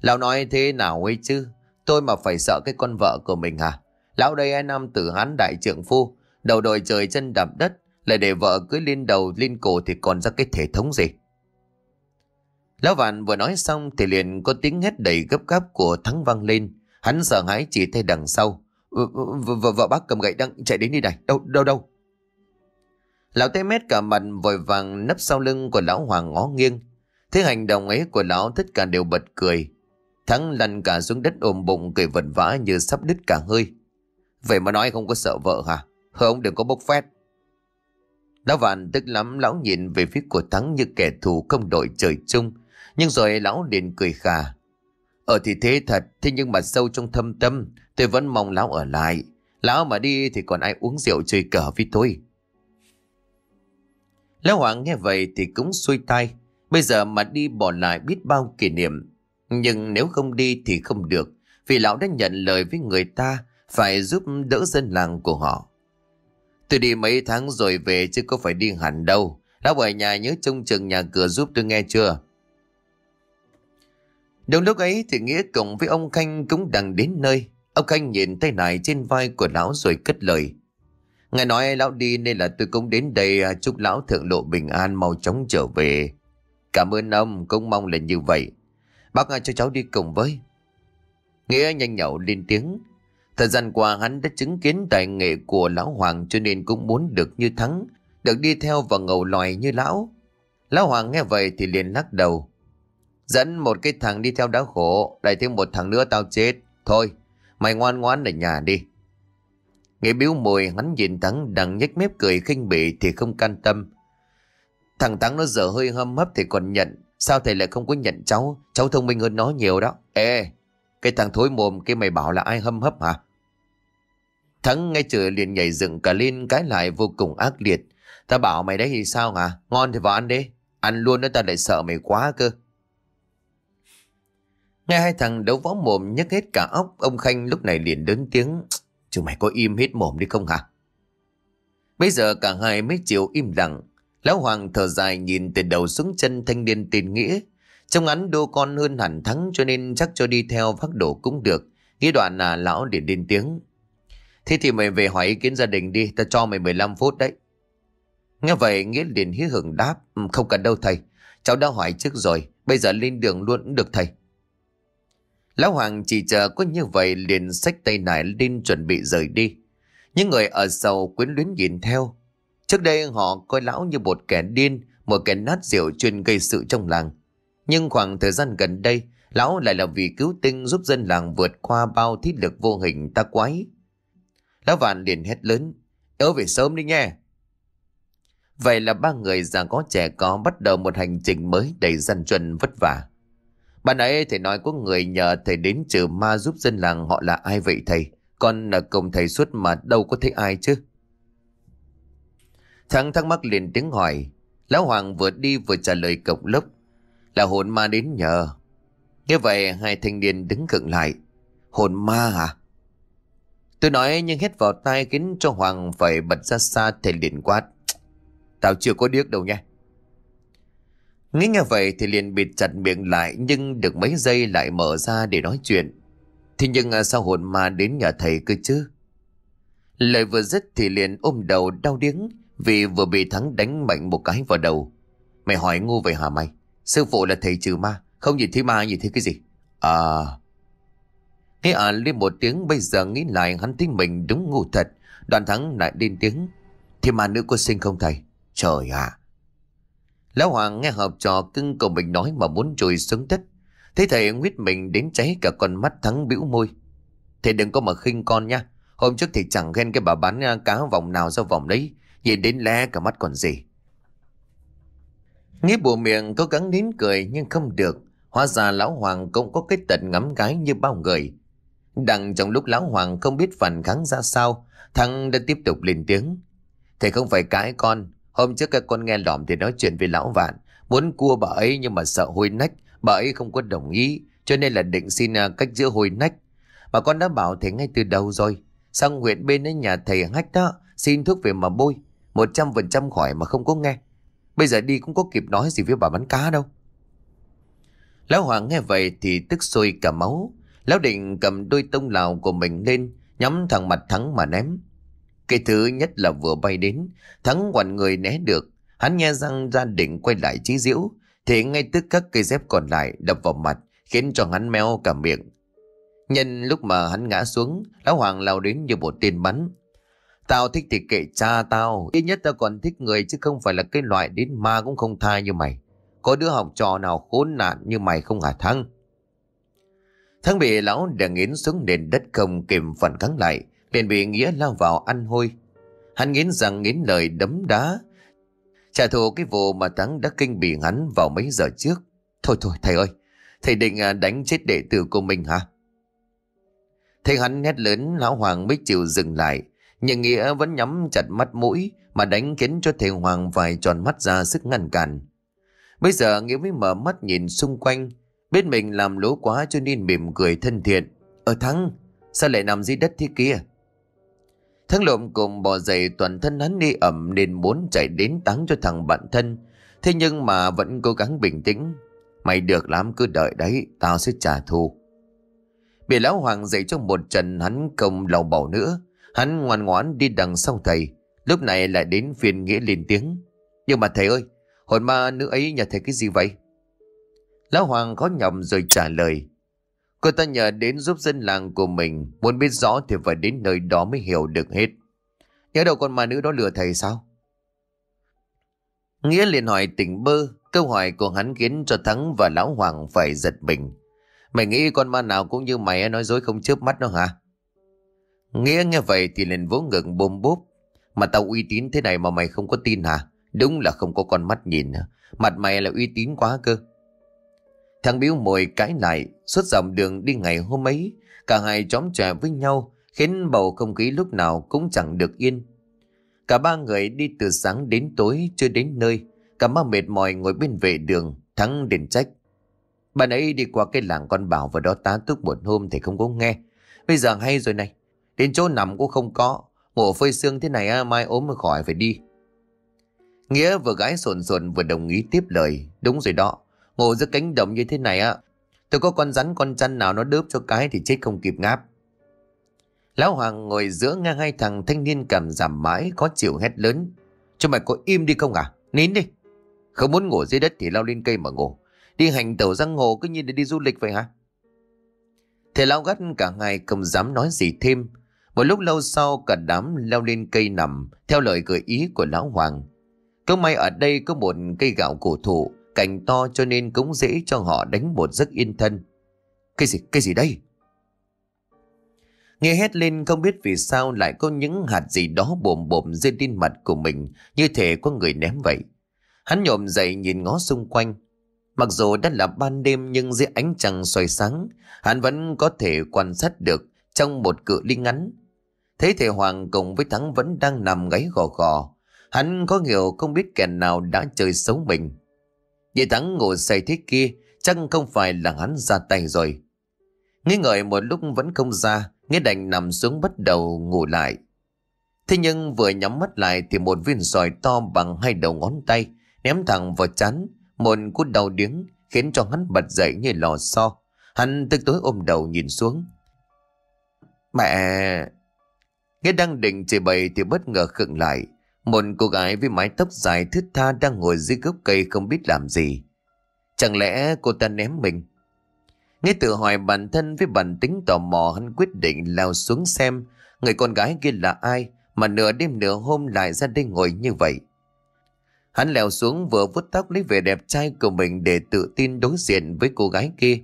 Lão nói thế nào ấy chứ, tôi mà phải sợ cái con vợ của mình à? Lão đây ai nam tử hán đại trượng phu, đầu đội trời chân đạp đất, lại để vợ cưới lên đầu lên cổ thì còn ra cái thể thống gì? Lão Vạn vừa nói xong thì liền có tiếng hét đầy gấp gáp của Thắng vang lên. Hắn sợ hãi chỉ tay đằng sau. Vợ bác cầm gậy đang chạy đến đi này. Đâu? Lão tê mét cả mặt, vội vàng nấp sau lưng của lão Hoàng ngó nghiêng. Thế hành động ấy của lão tất cả đều bật cười. Thắng lăn cả xuống đất ôm bụng cười vật vã như sắp đứt cả hơi. Vậy mà nói không có sợ vợ hả? Hờ, ông đừng có bốc phét. Lão Vạn tức lắm, lão nhìn về phía của Thắng như kẻ thù không đội trời chung. Nhưng rồi lão liền cười khà. Thì thế thật, thế nhưng mà sâu trong thâm tâm tôi vẫn mong lão ở lại. Lão mà đi thì còn ai uống rượu chơi cờ với tôi. Lão Hoàng nghe vậy thì cũng xuôi tai. Bây giờ mà đi bỏ lại biết bao kỷ niệm. Nhưng nếu không đi thì không được, vì lão đã nhận lời với người ta phải giúp đỡ dân làng của họ. Tôi đi mấy tháng rồi về chứ có phải đi hẳn đâu. Lão ở nhà nhớ trông chừng nhà cửa giúp tôi nghe chưa? Đúng lúc ấy thì Nghĩa cùng với ông Khanh cũng đang đến nơi. Ông Khanh nhìn tay nải trên vai của lão rồi cất lời. Ngài nói lão đi nên là tôi cũng đến đây, chúc lão thượng lộ bình an mau chóng trở về. Cảm ơn ông, cũng mong là như vậy. Bác cho cháu đi cùng với. Nghĩa nhanh nhậu lên tiếng. Thời gian qua hắn đã chứng kiến tài nghệ của lão Hoàng cho nên cũng muốn được như Thắng, được đi theo và ngầu lòi như lão. Lão Hoàng nghe vậy thì liền lắc đầu. Dẫn một cái thằng đi theo đã khổ, lại thêm một thằng nữa tao chết. Thôi, mày ngoan ngoãn ở nhà đi. Nghĩa biếu môi, hắn nhìn Thắng đang nhếch mép cười khinh bỉ thì không can tâm. Thằng Thắng nó dở hơi hâm hấp thì còn nhận, sao thầy lại không có nhận cháu? Cháu thông minh hơn nó nhiều đó. Ê, cái thằng thối mồm kia mày bảo là ai hâm hấp hả? Thắng ngay chửi liền nhảy dựng cả lên, cái lại vô cùng ác liệt. Ta bảo mày đấy thì sao hả? Ngon thì vào ăn đi, ăn luôn đó, ta lại sợ mày quá cơ. Nghe hai thằng đấu võ mồm nhấc hết cả óc, ông Khanh lúc này liền lớn tiếng. Chứ mày có im hết mồm đi không hả? Bây giờ cả hai mới chịu im lặng. Lão Hoàng thở dài nhìn từ đầu xuống chân thanh niên tên Nghĩa. Trông hắn đô con hơn hẳn Thắng cho nên chắc cho đi theo phác đồ cũng được. Nghĩ đoạn là lão liền lên tiếng. Thế thì mày về hỏi ý kiến gia đình đi, ta cho mày 15 phút đấy. Nghe vậy Nghĩa liền hí hưởng đáp. Không cần đâu thầy, cháu đã hỏi trước rồi, bây giờ lên đường luôn cũng được thầy. Lão Hoàng chỉ chờ có như vậy liền xách tay nải lên chuẩn bị rời đi. Những người ở sau quyến luyến nhìn theo. Trước đây họ coi lão như một kẻ điên, một kẻ nát rượu chuyên gây sự trong làng. Nhưng khoảng thời gian gần đây, lão lại là vì cứu tinh giúp dân làng vượt qua bao thế lực vô hình ta quái. Lão Vạn liền hét lớn, ớ về sớm đi nha. Vậy là ba người già có trẻ có bắt đầu một hành trình mới đầy gian truân vất vả. Bạn ấy thầy nói có người nhờ thầy đến trừ ma giúp dân làng, họ là ai vậy thầy? Con là cùng thầy suốt mà đâu có thấy ai chứ. Thắng thắc mắc liền tiếng hỏi. Lão Hoàng vừa đi vừa trả lời cộc lốc. Là hồn ma đến nhờ. Như vậy hai thanh niên đứng khựng lại. Hồn ma hả? Tôi nói nhưng hét vào tai khiến cho Hoàng phải bật ra xa, thầy liền quát. Tao chưa có điếc đâu nha. Nghĩ nghe vậy thì liền bịt chặt miệng lại, nhưng được mấy giây lại mở ra để nói chuyện. Thế nhưng sao hồn ma đến nhà thầy cơ chứ? Lời vừa dứt thì liền ôm đầu đau điếng vì vừa bị Thắng đánh mạnh một cái vào đầu. Mày hỏi ngu vậy hả mày? Sư phụ là thầy trừ ma, không nhìn thấy ma nhìn thấy cái gì? Nghe lên một tiếng, bây giờ nghĩ lại hắn thấy mình đúng ngu thật. Đoàn Thắng lại lên tiếng. Thì ma nữ có sinh không thầy? Trời ạ! Lão Hoàng nghe hợp trò cưng của mình nói mà muốn trồi xuống đất. Thấy thầy nguyết mình đến cháy cả con mắt, Thắng bĩu môi. Thầy đừng có mà khinh con nha. Hôm trước thầy chẳng ghen cái bà bán cá vòng nào ra vòng đấy, nhìn đến lé cả mắt còn gì. Nghĩa bùa miệng cố gắng nín cười nhưng không được. Hóa ra lão Hoàng cũng có cái tật ngắm gái như bao người. Đằng trong lúc lão Hoàng không biết phản kháng ra sao, Thắng đã tiếp tục lên tiếng. Thầy không phải cãi con. Hôm trước các con nghe lỏm thì nói chuyện với lão Vạn, muốn cua bà ấy nhưng mà sợ hôi nách, bà ấy không có đồng ý, cho nên là định xin cách giữa hôi nách. Mà con đã bảo thầy ngay từ đầu rồi. Sang huyện bên ấy nhà thầy Hách đó, xin thuốc về mà bôi 100% khỏi mà không có nghe. Bây giờ đi cũng có kịp nói gì với bà bán cá đâu. Lão Hoàng nghe vậy thì tức sôi cả máu. Lão định cầm đôi tông lào của mình lên, nhắm thẳng mặt Thắng mà ném. Cái thứ nhất là vừa bay đến, Thắng hoàn người né được. Hắn nghe răng ra định quay lại chí diễu thì ngay tức các cây dép còn lại đập vào mặt, khiến cho hắn méo cả miệng. Nhân lúc mà hắn ngã xuống, Lão Hoàng lao đến như một tên bắn. Tao thích thì kệ cha tao, ít nhất tao còn thích người, chứ không phải là cái loại đến ma cũng không tha như mày. Có đứa học trò nào khốn nạn như mày không hả Thắng? Thắng bị lão đè nghiến xuống nền đất, không kìm phản kháng lại, liền bị Nghĩa lao vào ăn hôi. Hắn nghiến răng nghiến lời đấm đá trả thù cái vụ mà Thắng đã kinh bỉ hắn vào mấy giờ trước. Thôi thầy ơi, thầy định đánh chết đệ tử của mình hả? Thấy hắn hét lớn, Lão Hoàng mới chịu dừng lại. Nhưng Nghĩa vẫn nhắm chặt mắt mũi mà đánh, khiến cho thầy Hoàng vài tròn mắt ra sức ngăn cản. Bây giờ Nghĩa mới mở mắt nhìn xung quanh, biết mình làm lố quá cho nên mỉm cười thân thiện. Thắng, sao lại nằm dưới đất thế kia? Thắng lộm cùng bò dậy, toàn thân hắn đi ẩm nên muốn chạy đến táng cho thằng bạn thân. Thế nhưng mà vẫn cố gắng bình tĩnh. Mày được lắm, cứ đợi đấy, tao sẽ trả thù. Bị Lão Hoàng dậy trong một trận, hắn không lầu bầu nữa. Hắn ngoan ngoãn đi đằng sau thầy. Lúc này lại đến phiền Nghĩa lên tiếng. Nhưng mà thầy ơi, hồn ma nữ ấy nhà thầy cái gì vậy? Lão Hoàng khó nhọc rồi trả lời. Cô ta nhờ đến giúp dân làng của mình, muốn biết rõ thì phải đến nơi đó mới hiểu được hết. Nhớ đâu con ma nữ đó lừa thầy sao? Nghĩa liền hỏi tỉnh bơ. Câu hỏi của hắn khiến cho Thắng và Lão Hoàng phải giật mình. Mày nghĩ con ma nào cũng như mày nói dối không chớp mắt đâu hả? Nghĩa nghe vậy thì liền vỗ ngực bôm bốp. Mà tao uy tín thế này mà mày không có tin hả? Đúng là không có con mắt nhìn. Mặt mày là uy tín quá cơ. Thằng biếu mồi cãi lại. Suốt dòng đường đi ngày hôm ấy, cả hai chóm chòe với nhau, khiến bầu không khí lúc nào cũng chẳng được yên. Cả ba người đi từ sáng đến tối chưa đến nơi. Cả ba mệt mỏi ngồi bên vệ đường. Thắng đền trách. Bạn ấy đi qua cái làng con bảo vào đó tá túc một hôm thì không có nghe. Bây giờ hay rồi này, đến chỗ nằm cũng không có, ngủ phơi xương thế này mai ốm mới khỏi phải đi. Nghĩa vừa gái sồn sồn vừa đồng ý tiếp lời. Đúng rồi đó, ngủ giữa cánh đồng như thế này tôi có con rắn con chăn nào nó đớp cho cái thì chết không kịp ngáp. Lão Hoàng ngồi giữa ngang hai thằng thanh niên cảm giảm mãi khó chịu, hét lớn. Cho mày có im đi không à? Nín đi. Không muốn ngủ dưới đất thì lao lên cây mà ngủ. Đi hành tẩu giang hồ cứ như để đi du lịch vậy hả? Thầy lão gắt cả ngày không dám nói gì thêm. Một lúc lâu sau cả đám leo lên cây nằm theo lời gợi ý của Lão Hoàng. Cứ may ở đây có một cây gạo cổ thụ, cành to cho nên cũng dễ cho họ đánh một giấc yên thân. Cái gì đây? Nghe hét lên, không biết vì sao lại có những hạt gì đó bồm bồm dưới đinh mặt của mình, như thể có người ném vậy. Hắn nhổm dậy nhìn ngó xung quanh. Mặc dù đã là ban đêm nhưng dưới ánh trăng soi sáng, hắn vẫn có thể quan sát được trong một cự ly ngắn. Thấy thầy Hoàng cùng với Thắng vẫn đang nằm gáy gò gò, hắn có hiểu không biết kẻ nào đã chơi xấu mình. Vậy Thắng ngồi say thế kia chắc không phải là hắn ra tay rồi. Nghĩ ngợi một lúc vẫn không ra, Nghĩa đành nằm xuống bắt đầu ngủ lại. Thế nhưng vừa nhắm mắt lại thì một viên sỏi to bằng hai đầu ngón tay ném thẳng vào trán. Một cú đau điếng khiến cho hắn bật dậy như lò xo. Hắn tức tối ôm đầu nhìn xuống. Mẹ! Nghĩa đang định chửi bậy thì bất ngờ khựng lại. Một cô gái với mái tóc dài thướt tha đang ngồi dưới gốc cây không biết làm gì. Chẳng lẽ cô ta ném mình? Nghĩa tự hỏi bản thân với bản tính tò mò, hắn quyết định lao xuống xem người con gái kia là ai mà nửa đêm nửa hôm lại ra đây ngồi như vậy. Hắn leo xuống vừa vuốt tóc lấy vẻ đẹp trai của mình để tự tin đối diện với cô gái kia.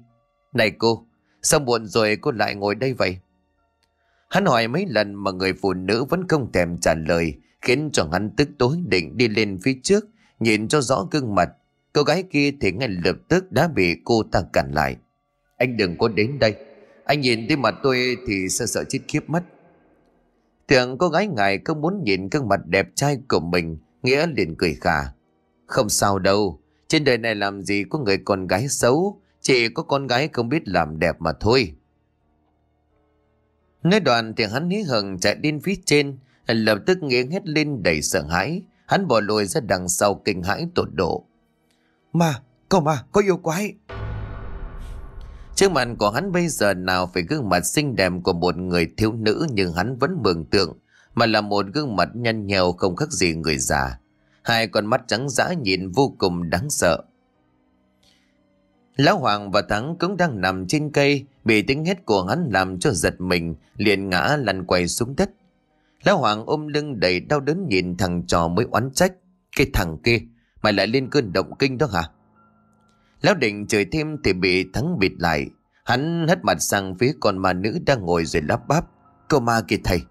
Này cô, sao muộn rồi cô lại ngồi đây vậy? Hắn hỏi mấy lần mà người phụ nữ vẫn không thèm trả lời, khiến cho hắn tức tối định đi lên phía trước, nhìn cho rõ gương mặt. Cô gái kia thì ngay lập tức đã bị cô ta cản lại. Anh đừng có đến đây, anh nhìn thấy mặt tôi thì sẽ sợ chết khiếp mất. Tưởng cô gái ngại không muốn nhìn gương mặt đẹp trai của mình, Nghĩa liền cười khà. Không sao đâu, trên đời này làm gì có người con gái xấu, chỉ có con gái không biết làm đẹp mà thôi. Nói đoạn thì hắn hí hửng chạy đến phía trên, lập tức Nghĩa hét lên đầy sợ hãi. Hắn bỏ lùi ra đằng sau kinh hãi tột độ. Ma, có yêu quái. Trước mặt của hắn bây giờ nào phải gương mặt xinh đẹp của một người thiếu nữ, nhưng hắn vẫn mường tượng, mà là một gương mặt nhăn nhèo không khác gì người già. Hai con mắt trắng dã nhìn vô cùng đáng sợ. Lão Hoàng và Thắng cũng đang nằm trên cây, bị tiếng hét của hắn làm cho giật mình, liền ngã lăn quay xuống đất. Lão Hoàng ôm lưng đầy đau đớn nhìn thằng trò mới oán trách. Cái thằng kia, mày lại lên cơn động kinh đó hả? Lão định chửi thêm thì bị Thắng bịt lại. Hắn hất mặt sang phía con ma nữ đang ngồi rồi lắp bắp. Cô ma kia thầy.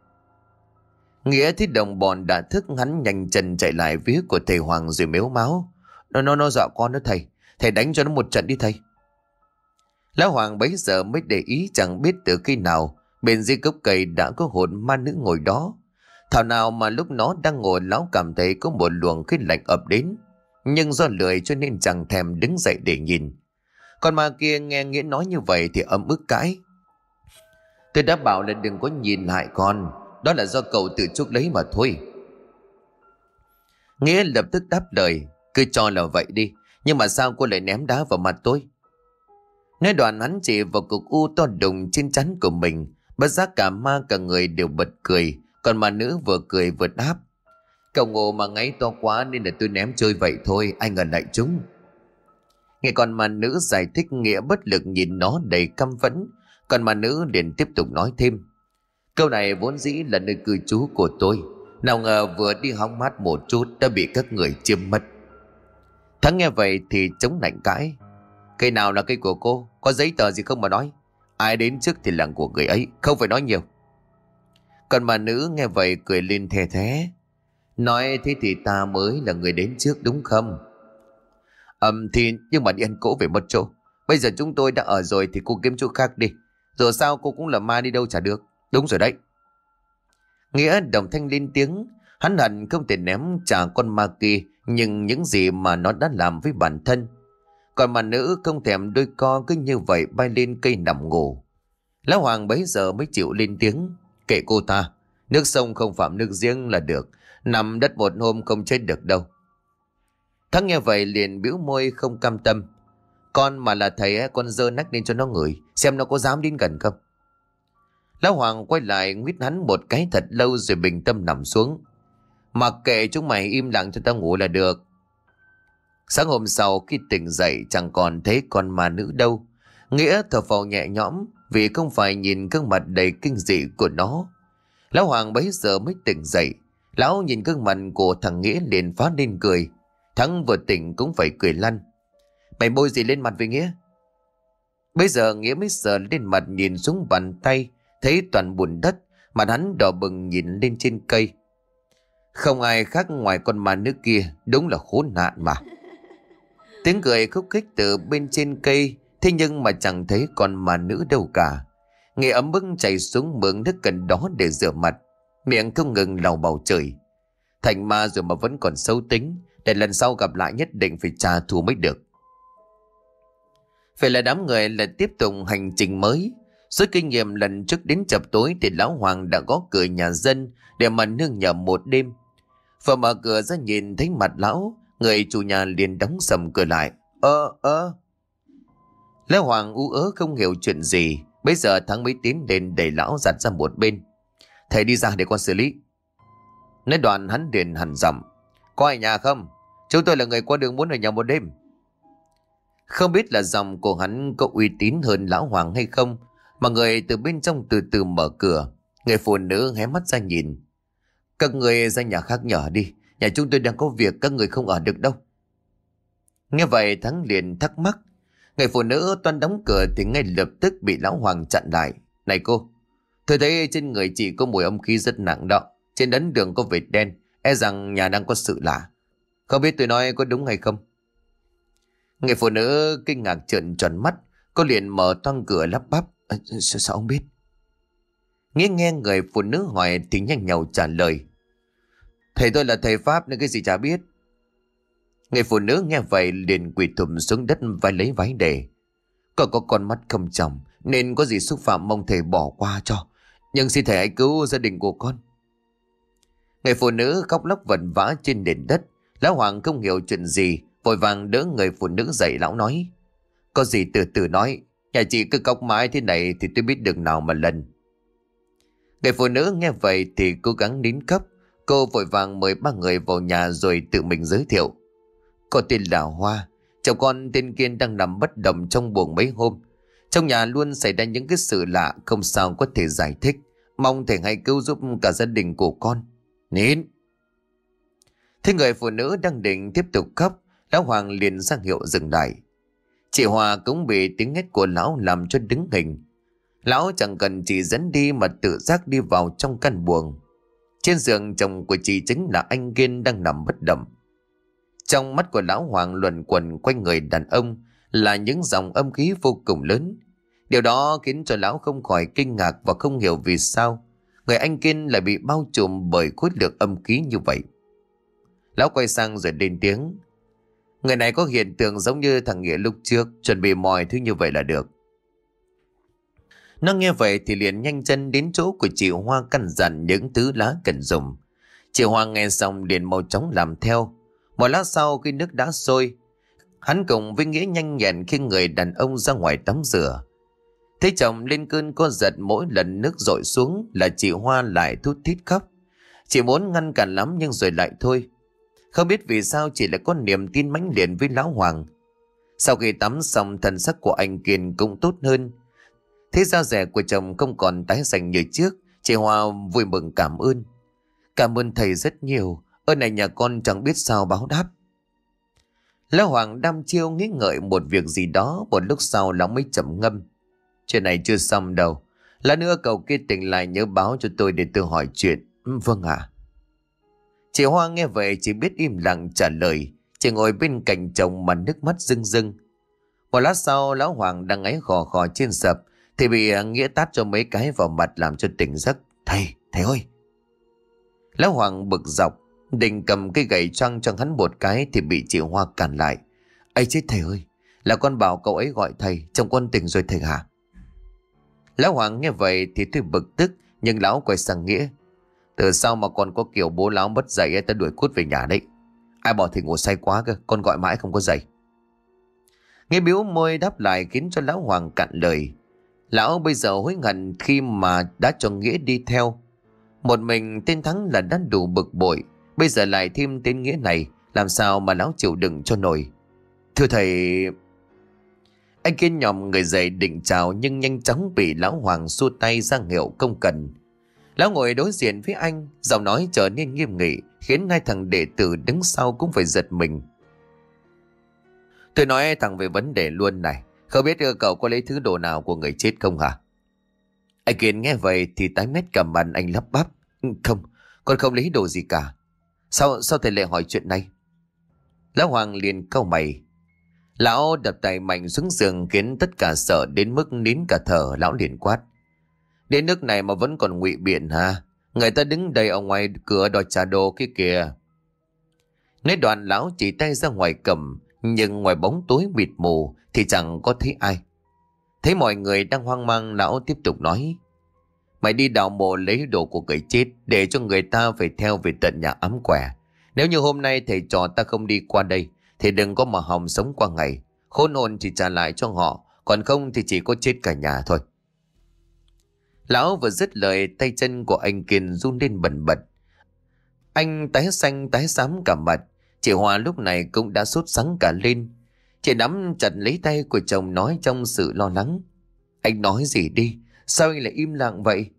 Nghĩa thấy đồng bọn đã thức, hắn nhanh chân chạy lại phía của thầy Hoàng rồi mếu máu. Nó dọa con đó thầy. Thầy đánh cho nó một trận đi thầy. Lão Hoàng bấy giờ mới để ý, chẳng biết từ khi nào bên dưới gốc cây đã có hồn ma nữ ngồi đó. Thảo nào mà lúc nó đang ngồi, lão cảm thấy có một luồng khí lạnh ập đến, nhưng do lười cho nên chẳng thèm đứng dậy để nhìn. Con ma kia nghe Nghĩa nói như vậy thì ấm ức cãi. Tôi đã bảo là đừng có nhìn lại con, đó là do cậu tự chuốc lấy mà thôi. Nghĩa lập tức đáp lời, cứ cho là vậy đi, nhưng mà sao cô lại ném đá vào mặt tôi? Nói đoạn hắn chỉ vào cục u to đùng trên trán của mình. Bất giác cả ma cả người đều bật cười. Còn ma nữ vừa cười vừa đáp. Cậu ngộ mà ngáy to quá nên là tôi ném chơi vậy thôi, ai ngờ lại trúng. Nghe con ma nữ giải thích, Nghĩa bất lực nhìn nó đầy căm phẫn. Còn ma nữ liền tiếp tục nói thêm. Câu này vốn dĩ là nơi cư trú của tôi, nào ngờ vừa đi hóng mát một chút đã bị các người chiếm mất. Thắng nghe vậy thì chống lạnh cãi. Cây nào là cây của cô? Có giấy tờ gì không mà nói? Ai đến trước thì là của người ấy, không phải nói nhiều. Còn bà nữ nghe vậy cười lên thè thé. Nói thế thì ta mới là người đến trước đúng không? Thì nhưng mà đi ăn cỗ về mất chỗ. Bây giờ chúng tôi đã ở rồi thì cô kiếm chỗ khác đi. Rồi sao cô cũng là ma đi đâu chả được. Đúng rồi đấy. Nghĩa đồng thanh lên tiếng. Hắn hẳn không thể ném trả con ma kia, nhưng những gì mà nó đã làm với bản thân. Còn mà nữ không thèm đôi co, cứ như vậy bay lên cây nằm ngủ. Lão Hoàng bấy giờ mới chịu lên tiếng. Kệ cô ta, nước sông không phạm nước giếng là được. Nằm đất một hôm không chết được đâu. Thắng nghe vậy liền bĩu môi không cam tâm. Con mà là thầy, con dơ nách lên cho nó ngửi, xem nó có dám đến gần không. Lão Hoàng quay lại nguyết hắn một cái thật lâu rồi bình tâm nằm xuống. Mặc kệ chúng mày, im lặng cho tao ngủ là được. Sáng hôm sau khi tỉnh dậy chẳng còn thấy con ma nữ đâu. Nghĩa thở phào nhẹ nhõm vì không phải nhìn gương mặt đầy kinh dị của nó. Lão Hoàng bấy giờ mới tỉnh dậy. Lão nhìn gương mặt của thằng Nghĩa liền phá lên cười. Thắng vừa tỉnh cũng phải cười lăn. Mày bôi gì lên mặt với Nghĩa? Bây giờ Nghĩa mới sờ lên mặt, nhìn xuống bàn tay thấy toàn bùn đất. Mặt hắn đỏ bừng nhìn lên trên cây. Không ai khác ngoài con ma nữ kia, đúng là khốn nạn mà. Tiếng cười khúc khích từ bên trên cây, thế nhưng mà chẳng thấy con ma nữ đâu cả. Nghĩa ấm bức chảy xuống mượn nước gần đó để rửa mặt, miệng không ngừng lầu bầu chửi. Thành ma rồi mà vẫn còn xấu tính, để lần sau gặp lại nhất định phải trả thù mới được. Vậy là đám người lại tiếp tục hành trình mới. Suốt kinh nghiệm lần trước đến chập tối thì Lão Hoàng đã gõ cửa nhà dân để mà nương nhờ một đêm. Vừa mở cửa ra nhìn thấy mặt lão, người chủ nhà liền đóng sầm cửa lại. Lão Hoàng u ớ không hiểu chuyện gì. Bây giờ Thắng mới tiến đến đẩy lão giặt ra một bên. Thầy đi ra để con xử lý. Nói đoạn hắn liền hằn giọng. Có ở nhà không? Chúng tôi là người qua đường muốn ở nhà một đêm. Không biết là giọng của hắn có uy tín hơn Lão Hoàng hay không, mà người từ bên trong từ từ mở cửa. Người phụ nữ hé mắt ra nhìn. Các người ra nhà khác nhỏ đi, nhà chúng tôi đang có việc, các người không ở được đâu. Nghe vậy Thắng liền thắc mắc. Người phụ nữ toan đóng cửa thì ngay lập tức bị Lão Hoàng chặn lại. Này cô, tôi thấy trên người chị có mùi âm khí rất nặng đó. Trên đấn đường có vệt đen, e rằng nhà đang có sự lạ. Không biết tôi nói có đúng hay không? Người phụ nữ kinh ngạc trợn tròn mắt. Cô liền mở toang cửa lắp bắp. Sao ông biết? Nghĩa nghe người phụ nữ hỏi thì nhanh nhảu trả lời. Thầy tôi là thầy Pháp nên cái gì chả biết. Người phụ nữ nghe vậy liền quỳ thụm xuống đất và lấy váy để. Cậu có con mắt không chồng nên có gì xúc phạm mong thầy bỏ qua cho. Nhưng xin thầy hãy cứu gia đình của con. Người phụ nữ khóc lóc vật vã trên nền đất. Lão Hoàng không hiểu chuyện gì, vội vàng đỡ người phụ nữ dậy. Lão nói: Có gì từ từ nói, nhà chị cứ cóc mãi thế này thì tôi biết đường nào mà lần. Người phụ nữ nghe vậy thì cố gắng nín khóc. Cô vội vàng mời ba người vào nhà rồi tự mình giới thiệu. Con tên là Hoa, cháu con tên Kiên đang nằm bất động trong buồng mấy hôm. Trong nhà luôn xảy ra những cái sự lạ không sao có thể giải thích. Mong thầy hãy cứu giúp cả gia đình của con. Nín. Thế người phụ nữ đang định tiếp tục khóc, Lão Hoàng liền ra hiệu dừng lại. Chị Hòa cũng bị tiếng hét của lão làm cho đứng hình. Lão chẳng cần chị dẫn đi mà tự giác đi vào trong căn buồng. Trên giường chồng của chị chính là anh Kiên đang nằm bất động. Trong mắt của Lão Hoàng luẩn quẩn quanh người đàn ông là những dòng âm khí vô cùng lớn. Điều đó khiến cho lão không khỏi kinh ngạc và không hiểu vì sao người anh Kiên lại bị bao trùm bởi khối lượng âm khí như vậy. Lão quay sang rồi lên tiếng: Người này có hiện tượng giống như thằng Nghĩa lúc trước, chuẩn bị mọi thứ như vậy là được. Nó nghe vậy thì liền nhanh chân đến chỗ của chị Hoa căn dặn những thứ lá cần dùng. Chị Hoa nghe xong liền mau chóng làm theo. Một lát sau khi nước đã sôi, hắn cùng với Nghĩa nhanh nhẹn khi người đàn ông ra ngoài tắm rửa. Thấy chồng lên cơn co giật, mỗi lần nước dội xuống là chị Hoa lại thút thít khóc. Chị muốn ngăn cản lắm nhưng rồi lại thôi. Không biết vì sao chị lại có niềm tin mãnh liệt với Lão Hoàng. Sau khi tắm xong, thần sắc của anh Kiên cũng tốt hơn. Thế da dẻ của chồng không còn tái xanh như trước. Chị Hoa vui mừng cảm ơn. Cảm ơn thầy rất nhiều, ơn này nhà con chẳng biết sao báo đáp. Lão Hoàng đăm chiêu nghĩ ngợi một việc gì đó. Một lúc sau lão mới trầm ngâm: Chuyện này chưa xong đâu, lát nữa cậu kia tỉnh lại nhớ báo cho tôi để tôi hỏi chuyện. Vâng ạ. Chị Hoa nghe vậy chỉ biết im lặng trả lời. Chị ngồi bên cạnh chồng mà nước mắt rưng rưng. Một lát sau, Lão Hoàng đang ngáy khò khò trên sập thì bị Nghĩa tát cho mấy cái vào mặt làm cho tỉnh giấc. Thầy ơi! Lão Hoàng bực dọc, định cầm cây gậy choang cho hắn một cái thì bị chị Hoa cản lại. Ấy chết thầy ơi! Là con bảo cậu ấy gọi thầy, chồng con tỉnh rồi thầy hả? Lão Hoàng nghe vậy thì tuy bực tức nhưng lão quay sang Nghĩa: Từ sau mà còn có kiểu bố lão mất dậy ta đuổi cút về nhà đấy. Ai bảo thầy ngủ say quá cơ, con gọi mãi không có dậy. Nghĩa biếu môi đáp lại khiến cho Lão Hoàng cạn lời. Lão bây giờ hối hận khi mà đã cho Nghĩa đi theo. Một mình tên Thắng là đã đủ bực bội, bây giờ lại thêm tên Nghĩa này, làm sao mà lão chịu đựng cho nổi. Thưa thầy... Anh Kiên nhòm người dậy định chào nhưng nhanh chóng bị Lão Hoàng xua tay ra hiệu không cần. Lão ngồi đối diện với anh, giọng nói trở nên nghiêm nghị khiến hai thằng đệ tử đứng sau cũng phải giật mình. Tôi nói thẳng về vấn đề luôn này, không biết cậu có lấy thứ đồ nào của người chết không hả? Anh Kiên nghe vậy thì tái mét cả mặt, anh lắp bắp: Không, con không lấy đồ gì cả. Sao thầy lại hỏi chuyện này? Lão Hoàng liền cau mày. Lão đập tay mạnh xuống giường khiến tất cả sợ đến mức nín cả thở. Lão liền quát: Đến nước này mà vẫn còn ngụy biện hả? Người ta đứng đây ở ngoài cửa đòi trả đồ kia kìa. Nói đoạn lão chỉ tay ra ngoài cầm, nhưng ngoài bóng tối mịt mù thì chẳng có thấy ai. Thấy mọi người đang hoang mang, lão tiếp tục nói: Mày đi đào mộ lấy đồ của người chết để cho người ta phải theo về tận nhà ám quẻ. Nếu như hôm nay thầy trò ta không đi qua đây thì đừng có mà hòng sống qua ngày. Khôn hồn thì trả lại cho họ, còn không thì chỉ có chết cả nhà thôi. Lão vừa dứt lời, tay chân của anh Kiên run lên bần bật. Anh tái xanh tái xám cả mặt. Chị Hòa lúc này cũng đã sốt sắng cả lên. Chị nắm chặt lấy tay của chồng nói trong sự lo lắng: Anh nói gì đi, sao anh lại im lặng vậy?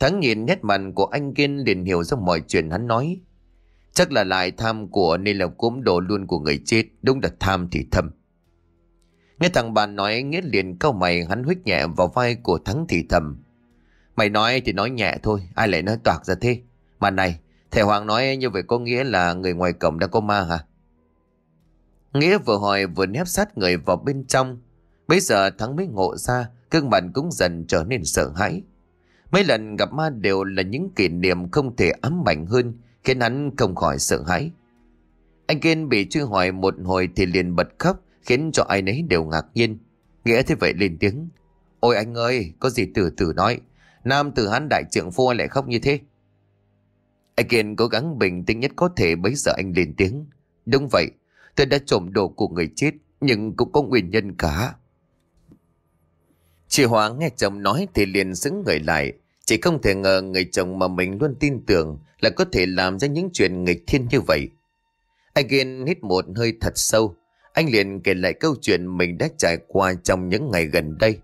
Thắng nhìn nét mặt của anh Kiên liền hiểu ra mọi chuyện. Hắn nói: Chắc là lại tham của nên là cốm đồ luôn của người chết, đúng là tham thì thầm. Nghe thằng bạn nói, Nghĩa liền cau mày. Hắn huých nhẹ vào vai của Thắng thì thầm: Mày nói thì nói nhẹ thôi, ai lại nói toạc ra thế? Mà này, thầy Hoàng nói như vậy có nghĩa là người ngoài cổng đã có ma hả? Nghĩa vừa hỏi vừa nép sát người vào bên trong. Bây giờ Thắng mới ngộ ra, gương mặt cũng dần trở nên sợ hãi. Mấy lần gặp ma đều là những kỷ niệm không thể ám ảnh hơn, khiến hắn không khỏi sợ hãi. Anh Kiên bị truy hỏi một hồi thì liền bật khóc, khiến cho ai nấy đều ngạc nhiên. Nghĩa thế vậy lên tiếng: Ôi anh ơi, có gì từ từ nói. nam tử hán đại trượng phu lại khóc như thế? Anh Kiên cố gắng bình tĩnh nhất có thể. Bấy giờ anh lên tiếng. Đúng vậy, tôi đã trộm đồ của người chết, nhưng cũng có nguyên nhân cả. Chị Hòa nghe chồng nói thì liền sững người lại. Chị không thể ngờ người chồng mà mình luôn tin tưởng là có thể làm ra những chuyện nghịch thiên như vậy. Anh Kiên hít một hơi thật sâu. Anh liền kể lại câu chuyện mình đã trải qua trong những ngày gần đây.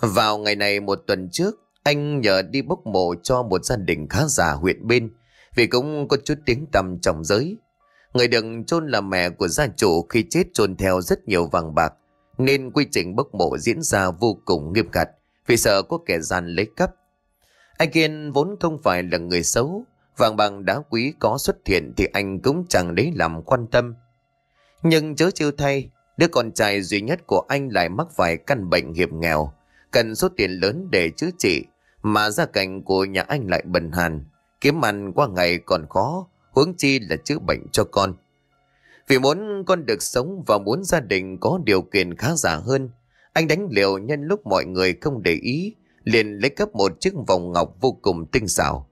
Vào ngày này một tuần trước, anh nhờ đi bốc mộ cho một gia đình khá giả huyện bên, vì cũng có chút tiếng tăm trong giới. Người được chôn là mẹ của gia chủ, khi chết chôn theo rất nhiều vàng bạc, nên quy trình bốc mộ diễn ra vô cùng nghiêm ngặt, vì sợ có kẻ gian lấy cắp. Anh Kiên vốn không phải là người xấu, vàng bạc đá quý có xuất hiện thì anh cũng chẳng lấy làm quan tâm. Nhưng chớ trêu thay, đứa con trai duy nhất của anh lại mắc phải căn bệnh hiểm nghèo, cần số tiền lớn để chữa trị, mà gia cảnh của nhà anh lại bần hàn, kiếm ăn qua ngày còn khó, huống chi là chữa bệnh cho con. Vì muốn con được sống và muốn gia đình có điều kiện khá giả hơn, anh đánh liều nhân lúc mọi người không để ý, liền lấy cắp một chiếc vòng ngọc vô cùng tinh xảo.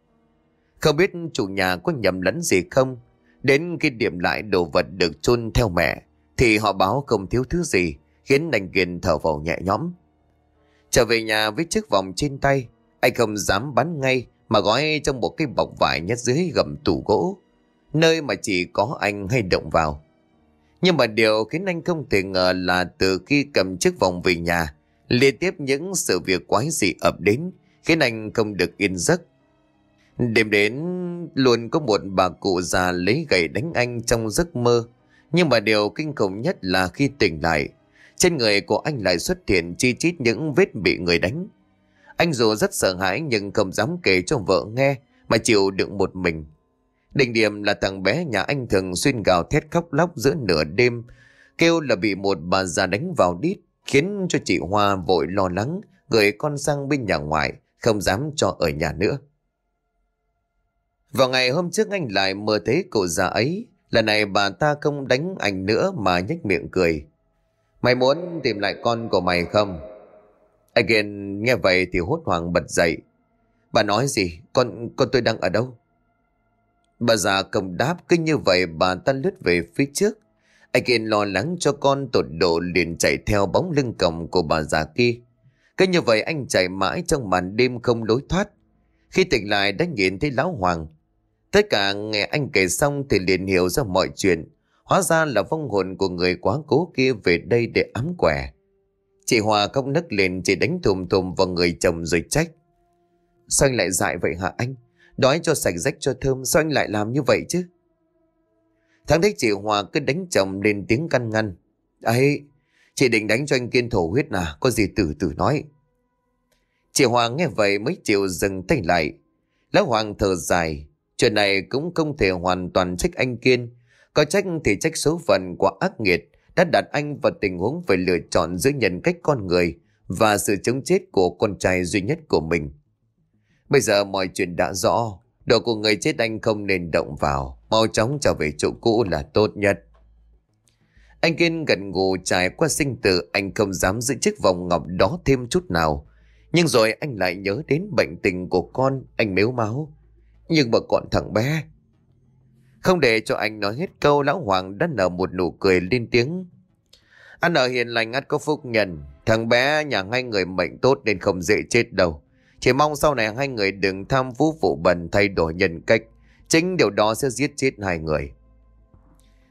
Không biết chủ nhà có nhầm lẫn gì không, đến khi điểm lại đồ vật được chôn theo mẹ thì họ báo không thiếu thứ gì, khiến anh Kiên thở vào nhẹ nhõm. Trở về nhà với chiếc vòng trên tay, anh không dám bán ngay mà gói trong một cái bọc vải nhét dưới gầm tủ gỗ, nơi mà chỉ có anh hay động vào. Nhưng mà điều khiến anh không thể ngờ là từ khi cầm chiếc vòng về nhà, liên tiếp những sự việc quái dị ập đến, khiến anh không được yên giấc. Đêm đến luôn có một bà cụ già lấy gậy đánh anh trong giấc mơ. Nhưng mà điều kinh khủng nhất là khi tỉnh lại, trên người của anh lại xuất hiện chi chít những vết bị người đánh. Anh dù rất sợ hãi nhưng không dám kể cho vợ nghe, mà chịu đựng một mình. Đỉnh điểm là thằng bé nhà anh thường xuyên gào thét khóc lóc giữa nửa đêm, kêu là bị một bà già đánh vào đít, khiến cho chị Hoa vội lo lắng, gửi con sang bên nhà ngoại, không dám cho ở nhà nữa. Vào ngày hôm trước anh lại mơ thấy cụ già ấy. Lần này bà ta không đánh anh nữa mà nhếch miệng cười. Mày muốn tìm lại con của mày không? Anh Kiên nghe vậy thì hốt hoảng bật dậy. Bà nói gì? Con tôi đang ở đâu? Bà già không đáp, cứ như vậy bà ta lướt về phía trước. Anh Kiên lo lắng cho con tột độ liền chạy theo bóng lưng còng của bà già kia. Cứ như vậy anh chạy mãi trong màn đêm không lối thoát. Khi tỉnh lại đã nhìn thấy Lão Hoàng. Tất cả nghe anh kể xong thì liền hiểu ra mọi chuyện. Hóa ra là vong hồn của người quá cố kia về đây để ám quẻ. Chị Hòa không nấc lên, chỉ đánh thùm thùm vào người chồng rồi trách. Sao anh lại dại vậy hả anh? Đói cho sạch rách cho thơm, sao anh lại làm như vậy chứ? Thắng thấy chị Hòa cứ đánh chồng lên tiếng căn ngăn. Ấy, chị định đánh cho anh Kiên thổ huyết à? Có gì từ từ nói. Chị Hòa nghe vậy mới chịu dừng tay lại. Lão Hoàng thở dài. Chuyện này cũng không thể hoàn toàn trách anh Kiên. Có trách thì trách số phận quá ác nghiệt đã đặt anh vào tình huống phải lựa chọn giữa nhân cách con người và sự chống chết của con trai duy nhất của mình. Bây giờ mọi chuyện đã rõ, đồ của người chết anh không nên động vào, mau chóng trở về chỗ cũ là tốt nhất. Anh Kiên gần gù trải qua sinh tử, anh không dám giữ chiếc vòng ngọc đó thêm chút nào. Nhưng rồi anh lại nhớ đến bệnh tình của con, anh mếu máu. Nhưng mà còn thằng bé. Không để cho anh nói hết câu, Lão Hoàng đã nở một nụ cười lên tiếng. Ăn ở hiền lành ắt có phúc nhân. Thằng bé nhà hai người mệnh tốt nên không dễ chết đâu. Chỉ mong sau này hai người đừng tham phú phụ bần, thay đổi nhân cách. Chính điều đó sẽ giết chết hai người.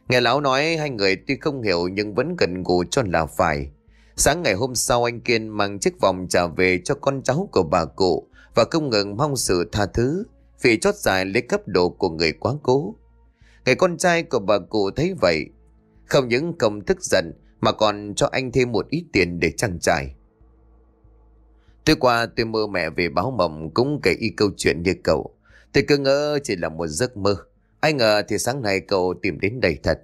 Nghe Lão nói, hai người tuy không hiểu nhưng vẫn gần gù cho là phải. Sáng ngày hôm sau, anh Kiên mang chiếc vòng trả về cho con cháu của bà cụ và không ngừng mong sự tha thứ vì chót dài lấy cắp đồ của người quá cố. Người con trai của bà cụ thấy vậy, không những không tức giận mà còn cho anh thêm một ít tiền để trang trải. Tối qua tôi mơ mẹ về báo mộng cũng kể y câu chuyện như cậu. Tôi cứ ngỡ chỉ là một giấc mơ, ai ngờ thì sáng nay cậu tìm đến đây thật.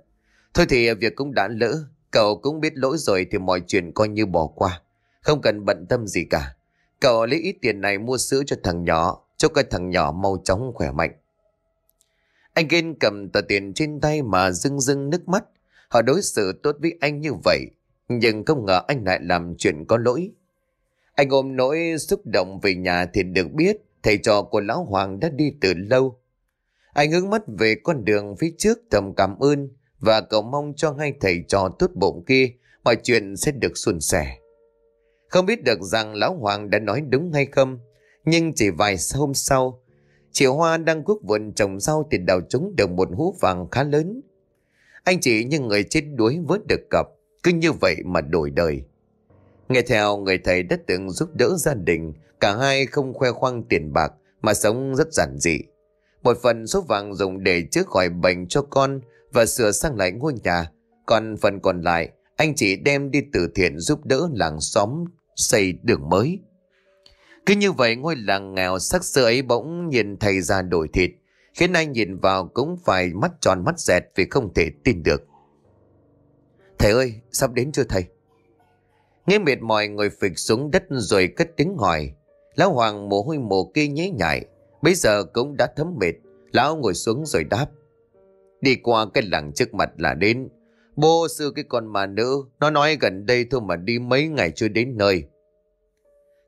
Thôi thì việc cũng đã lỡ, cậu cũng biết lỗi rồi thì mọi chuyện coi như bỏ qua, không cần bận tâm gì cả. Cậu lấy ít tiền này mua sữa cho thằng nhỏ, chúc cái thằng nhỏ mau chóng khỏe mạnh. Anh Kiên cầm tờ tiền trên tay mà rưng rưng nước mắt. Họ đối xử tốt với anh như vậy, nhưng không ngờ anh lại làm chuyện có lỗi. Anh ôm nỗi xúc động về nhà thì được biết thầy trò của Lão Hoàng đã đi từ lâu. Anh hướng mắt về con đường phía trước thầm cảm ơn và cầu mong cho hai thầy trò tốt bụng kia mọi chuyện sẽ được suôn sẻ. Không biết được rằng Lão Hoàng đã nói đúng hay không, nhưng chỉ vài hôm sau, chị Hoa đang cuốc vườn trồng rau thì đào trúng được một hũ vàng khá lớn. Anh chị như người chết đuối vớt được cặp, cứ như vậy mà đổi đời. Nghe theo người thầy đã từng giúp đỡ gia đình, cả hai không khoe khoang tiền bạc mà sống rất giản dị. Một phần số vàng dùng để chữa khỏi bệnh cho con và sửa sang lại ngôi nhà, còn phần còn lại anh chị đem đi từ thiện giúp đỡ làng xóm xây đường mới. Cứ như vậy ngôi làng nghèo xác xưa ấy bỗng nhìn thầy ra đổi thịt, khiến anh nhìn vào cũng phải mắt tròn mắt dẹt vì không thể tin được. Thầy ơi, sắp đến chưa thầy? Nghe mệt mỏi ngồi phịch xuống đất rồi cất tiếng hỏi. Lão Hoàng mồ hôi mồ kê nhễ nhại, bây giờ cũng đã thấm mệt. Lão ngồi xuống rồi đáp. Đi qua cái làng trước mặt là đến. Bố sư cái con mà nữ, nó nói gần đây thôi mà đi mấy ngày chưa đến nơi.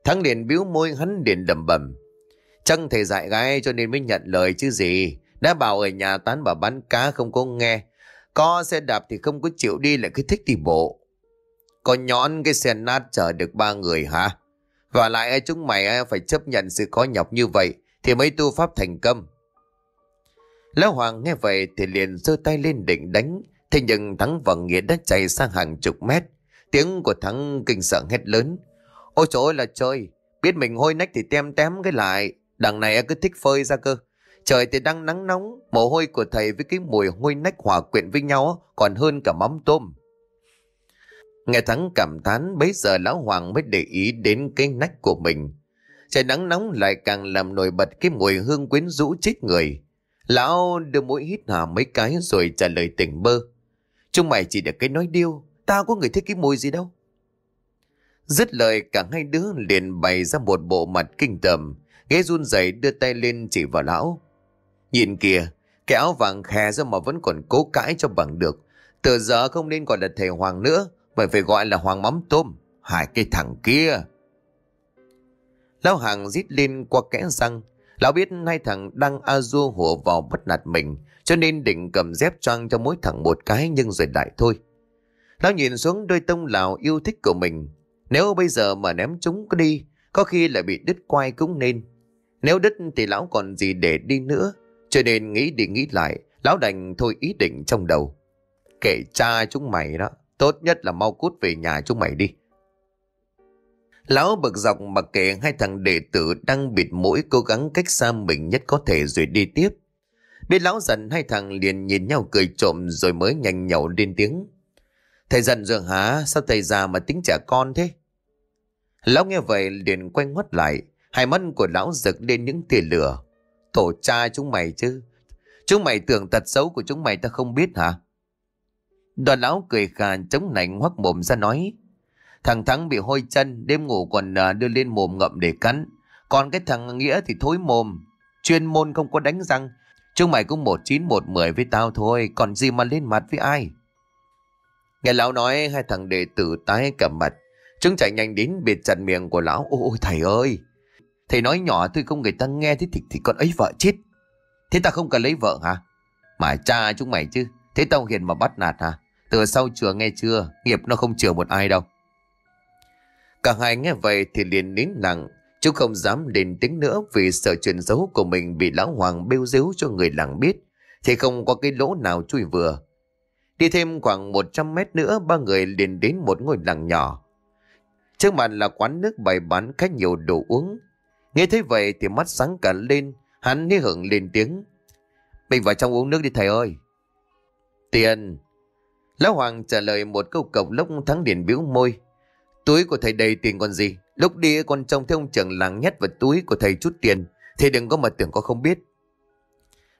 Thắng liền bĩu môi, hắn liền đầm bầm. Chẳng thầy dạy gái cho nên mới nhận lời chứ gì. Đã bảo ở nhà tán bà bán cá không có nghe. Có xe đạp thì không có chịu đi, lại cứ thích đi bộ. Còn nhón cái xe nát chở được ba người hả? Và lại chúng mày phải chấp nhận sự khó nhọc như vậy thì mới tu pháp thành công. Lão Hoàng nghe vậy thì liền giơ tay lên định đánh. Thế nhưng Thắng và Nghĩa đã chạy sang hàng chục mét. Tiếng của Thắng kinh sợ hét lớn. Ôi trời ơi là trời, biết mình hôi nách thì tem tém cái lại. Đằng này cứ thích phơi ra cơ. Trời thì đang nắng nóng, mồ hôi của thầy với cái mùi hôi nách hòa quyện với nhau còn hơn cả mắm tôm. Nghe Thắng cảm thán, bấy giờ Lão Hoàng mới để ý đến cái nách của mình. Trời nắng nóng lại càng làm nổi bật cái mùi hương quyến rũ chết người. Lão đưa mũi hít hà mấy cái rồi trả lời tỉnh bơ. Chúng mày chỉ được cái nói điêu, tao có người thích cái mùi gì đâu. Dứt lời cả hai đứa liền bày ra một bộ mặt kinh tởm. Ghé run rẩy đưa tay lên chỉ vào lão. Nhìn kìa, cái áo vàng khè ra mà vẫn còn cố cãi cho bằng được. Từ giờ không nên gọi là thầy Hoàng nữa, mày phải gọi là Hoàng mắm tôm. Hai cái thằng kia. Lão Hoàng rít lên qua kẽ răng. Lão biết hai thằng đang a dua hùa vào bắt nạt mình, cho nên định cầm dép choang cho mỗi thằng một cái, nhưng rồi lại thôi. Lão nhìn xuống đôi tông lào yêu thích của mình. Nếu bây giờ mà ném chúng đi, có khi lại bị đứt quai cũng nên. Nếu đứt thì lão còn gì để đi nữa. Cho nên nghĩ đi nghĩ lại, lão đành thôi ý định trong đầu. Kệ cha chúng mày đó, tốt nhất là mau cút về nhà chúng mày đi. Lão bực dọc mặc kệ hai thằng đệ tử đang bịt mũi cố gắng cách xa mình nhất có thể rồi đi tiếp. Biết lão giận, hai thằng liền nhìn nhau cười trộm rồi mới nhanh nhẩu lên tiếng. Thầy giận rồi hả? Sao thầy già mà tính trẻ con thế? Lão nghe vậy liền quay ngoắt lại, hai mắt của lão rực lên những tia lửa. Tổ cha chúng mày chứ, chúng mày tưởng tật xấu của chúng mày ta không biết hả? Đoàn lão cười khà chống nạnh hoắc mồm ra nói. Thằng Thắng bị hôi chân, đêm ngủ còn đưa lên mồm ngậm để cắn. Còn cái thằng Nghĩa thì thối mồm, chuyên môn không có đánh răng. Chúng mày cũng 19 110 với tao thôi, còn gì mà lên mặt với ai. Nghe lão nói, hai thằng đệ tử tái cả mặt. Chúng chạy nhanh đến bịt chặt miệng của lão. Ôi thầy ơi, thầy nói nhỏ thôi không người ta nghe thế thì con ấy vợ chết. Thế ta không cần lấy vợ hả? Mà cha chúng mày chứ, thế tao hiền mà bắt nạt hả? Từ sau chừa nghe chưa, nghiệp nó không chừa một ai đâu. Cả hai nghe vậy thì liền nín lặng, chứ không dám lên tiếng nữa vì sợ chuyện xấu của mình bị lão Hoàng bêu rếu cho người làng biết thì không có cái lỗ nào chui vừa. Đi thêm khoảng 100 mét nữa, ba người liền đến một ngôi làng nhỏ. Trước mặt là quán nước bày bán khá nhiều đồ uống. Nghe thấy vậy thì mắt sáng cả lên, hắn hí hửng lên tiếng. Mình vào trong uống nước đi thầy ơi. Tiền. Lão Hoàng trả lời một câu cộc lốc. Thắng liền bĩu môi. Túi của thầy đầy tiền còn gì. Lúc đi con trông thấy ông trưởng làng nhét vào túi của thầy chút tiền, thầy đừng có mà tưởng con không biết.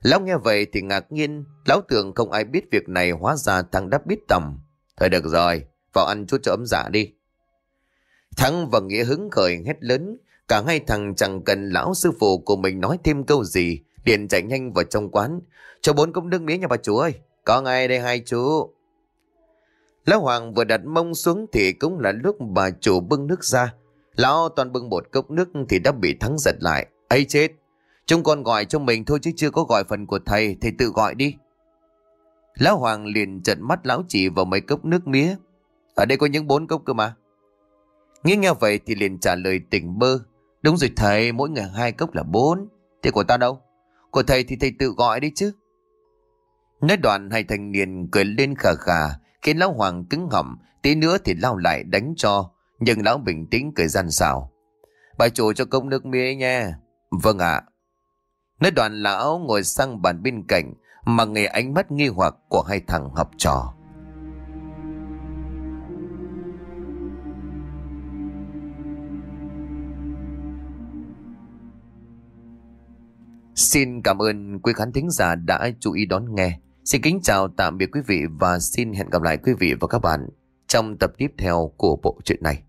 Lão nghe vậy thì ngạc nhiên. Lão tưởng không ai biết việc này, hóa ra Thắng đã biết tầm. Thôi được rồi, vào ăn chút cho ấm dạ đi. Thắng và Nghĩa hứng khởi hét lớn. Cả hai thằng chẳng cần lão sư phụ của mình nói thêm câu gì, liền chạy nhanh vào trong quán. Cho 4 cốc nước mía nhà bà chú ơi. Có ngay đây hai chú. Lão Hoàng vừa đặt mông xuống thì cũng là lúc bà chủ bưng nước ra. Lão toàn bưng một cốc nước thì đã bị Thắng giật lại. Ấy chết, chúng con gọi cho mình thôi chứ chưa có gọi phần của thầy. Thầy tự gọi đi. Lão Hoàng liền trợn mắt, lão chỉ vào mấy cốc nước mía. Ở đây có những 4 cốc cơ mà. Nghĩa nghe vậy thì liền trả lời tỉnh bơ. Đúng rồi thầy, mỗi ngày 2 cốc là 4. Thế của ta đâu? Của thầy thì thầy tự gọi đấy chứ. Nói đoạn hai thanh niên cười lên khà khà, khiến lão Hoàng cứng họng. Tí nữa thì lao lại đánh cho. Nhưng lão bình tĩnh cười gian xảo. Bà chủ cho cốc nước mía nha. Vâng ạ. Nói đoạn lão ngồi sang bàn bên cạnh mà nghe ánh mắt nghi hoặc của hai thằng học trò. Xin cảm ơn quý khán thính giả đã chú ý đón nghe. Xin kính chào tạm biệt quý vị và xin hẹn gặp lại quý vị và các bạn trong tập tiếp theo của bộ truyện này.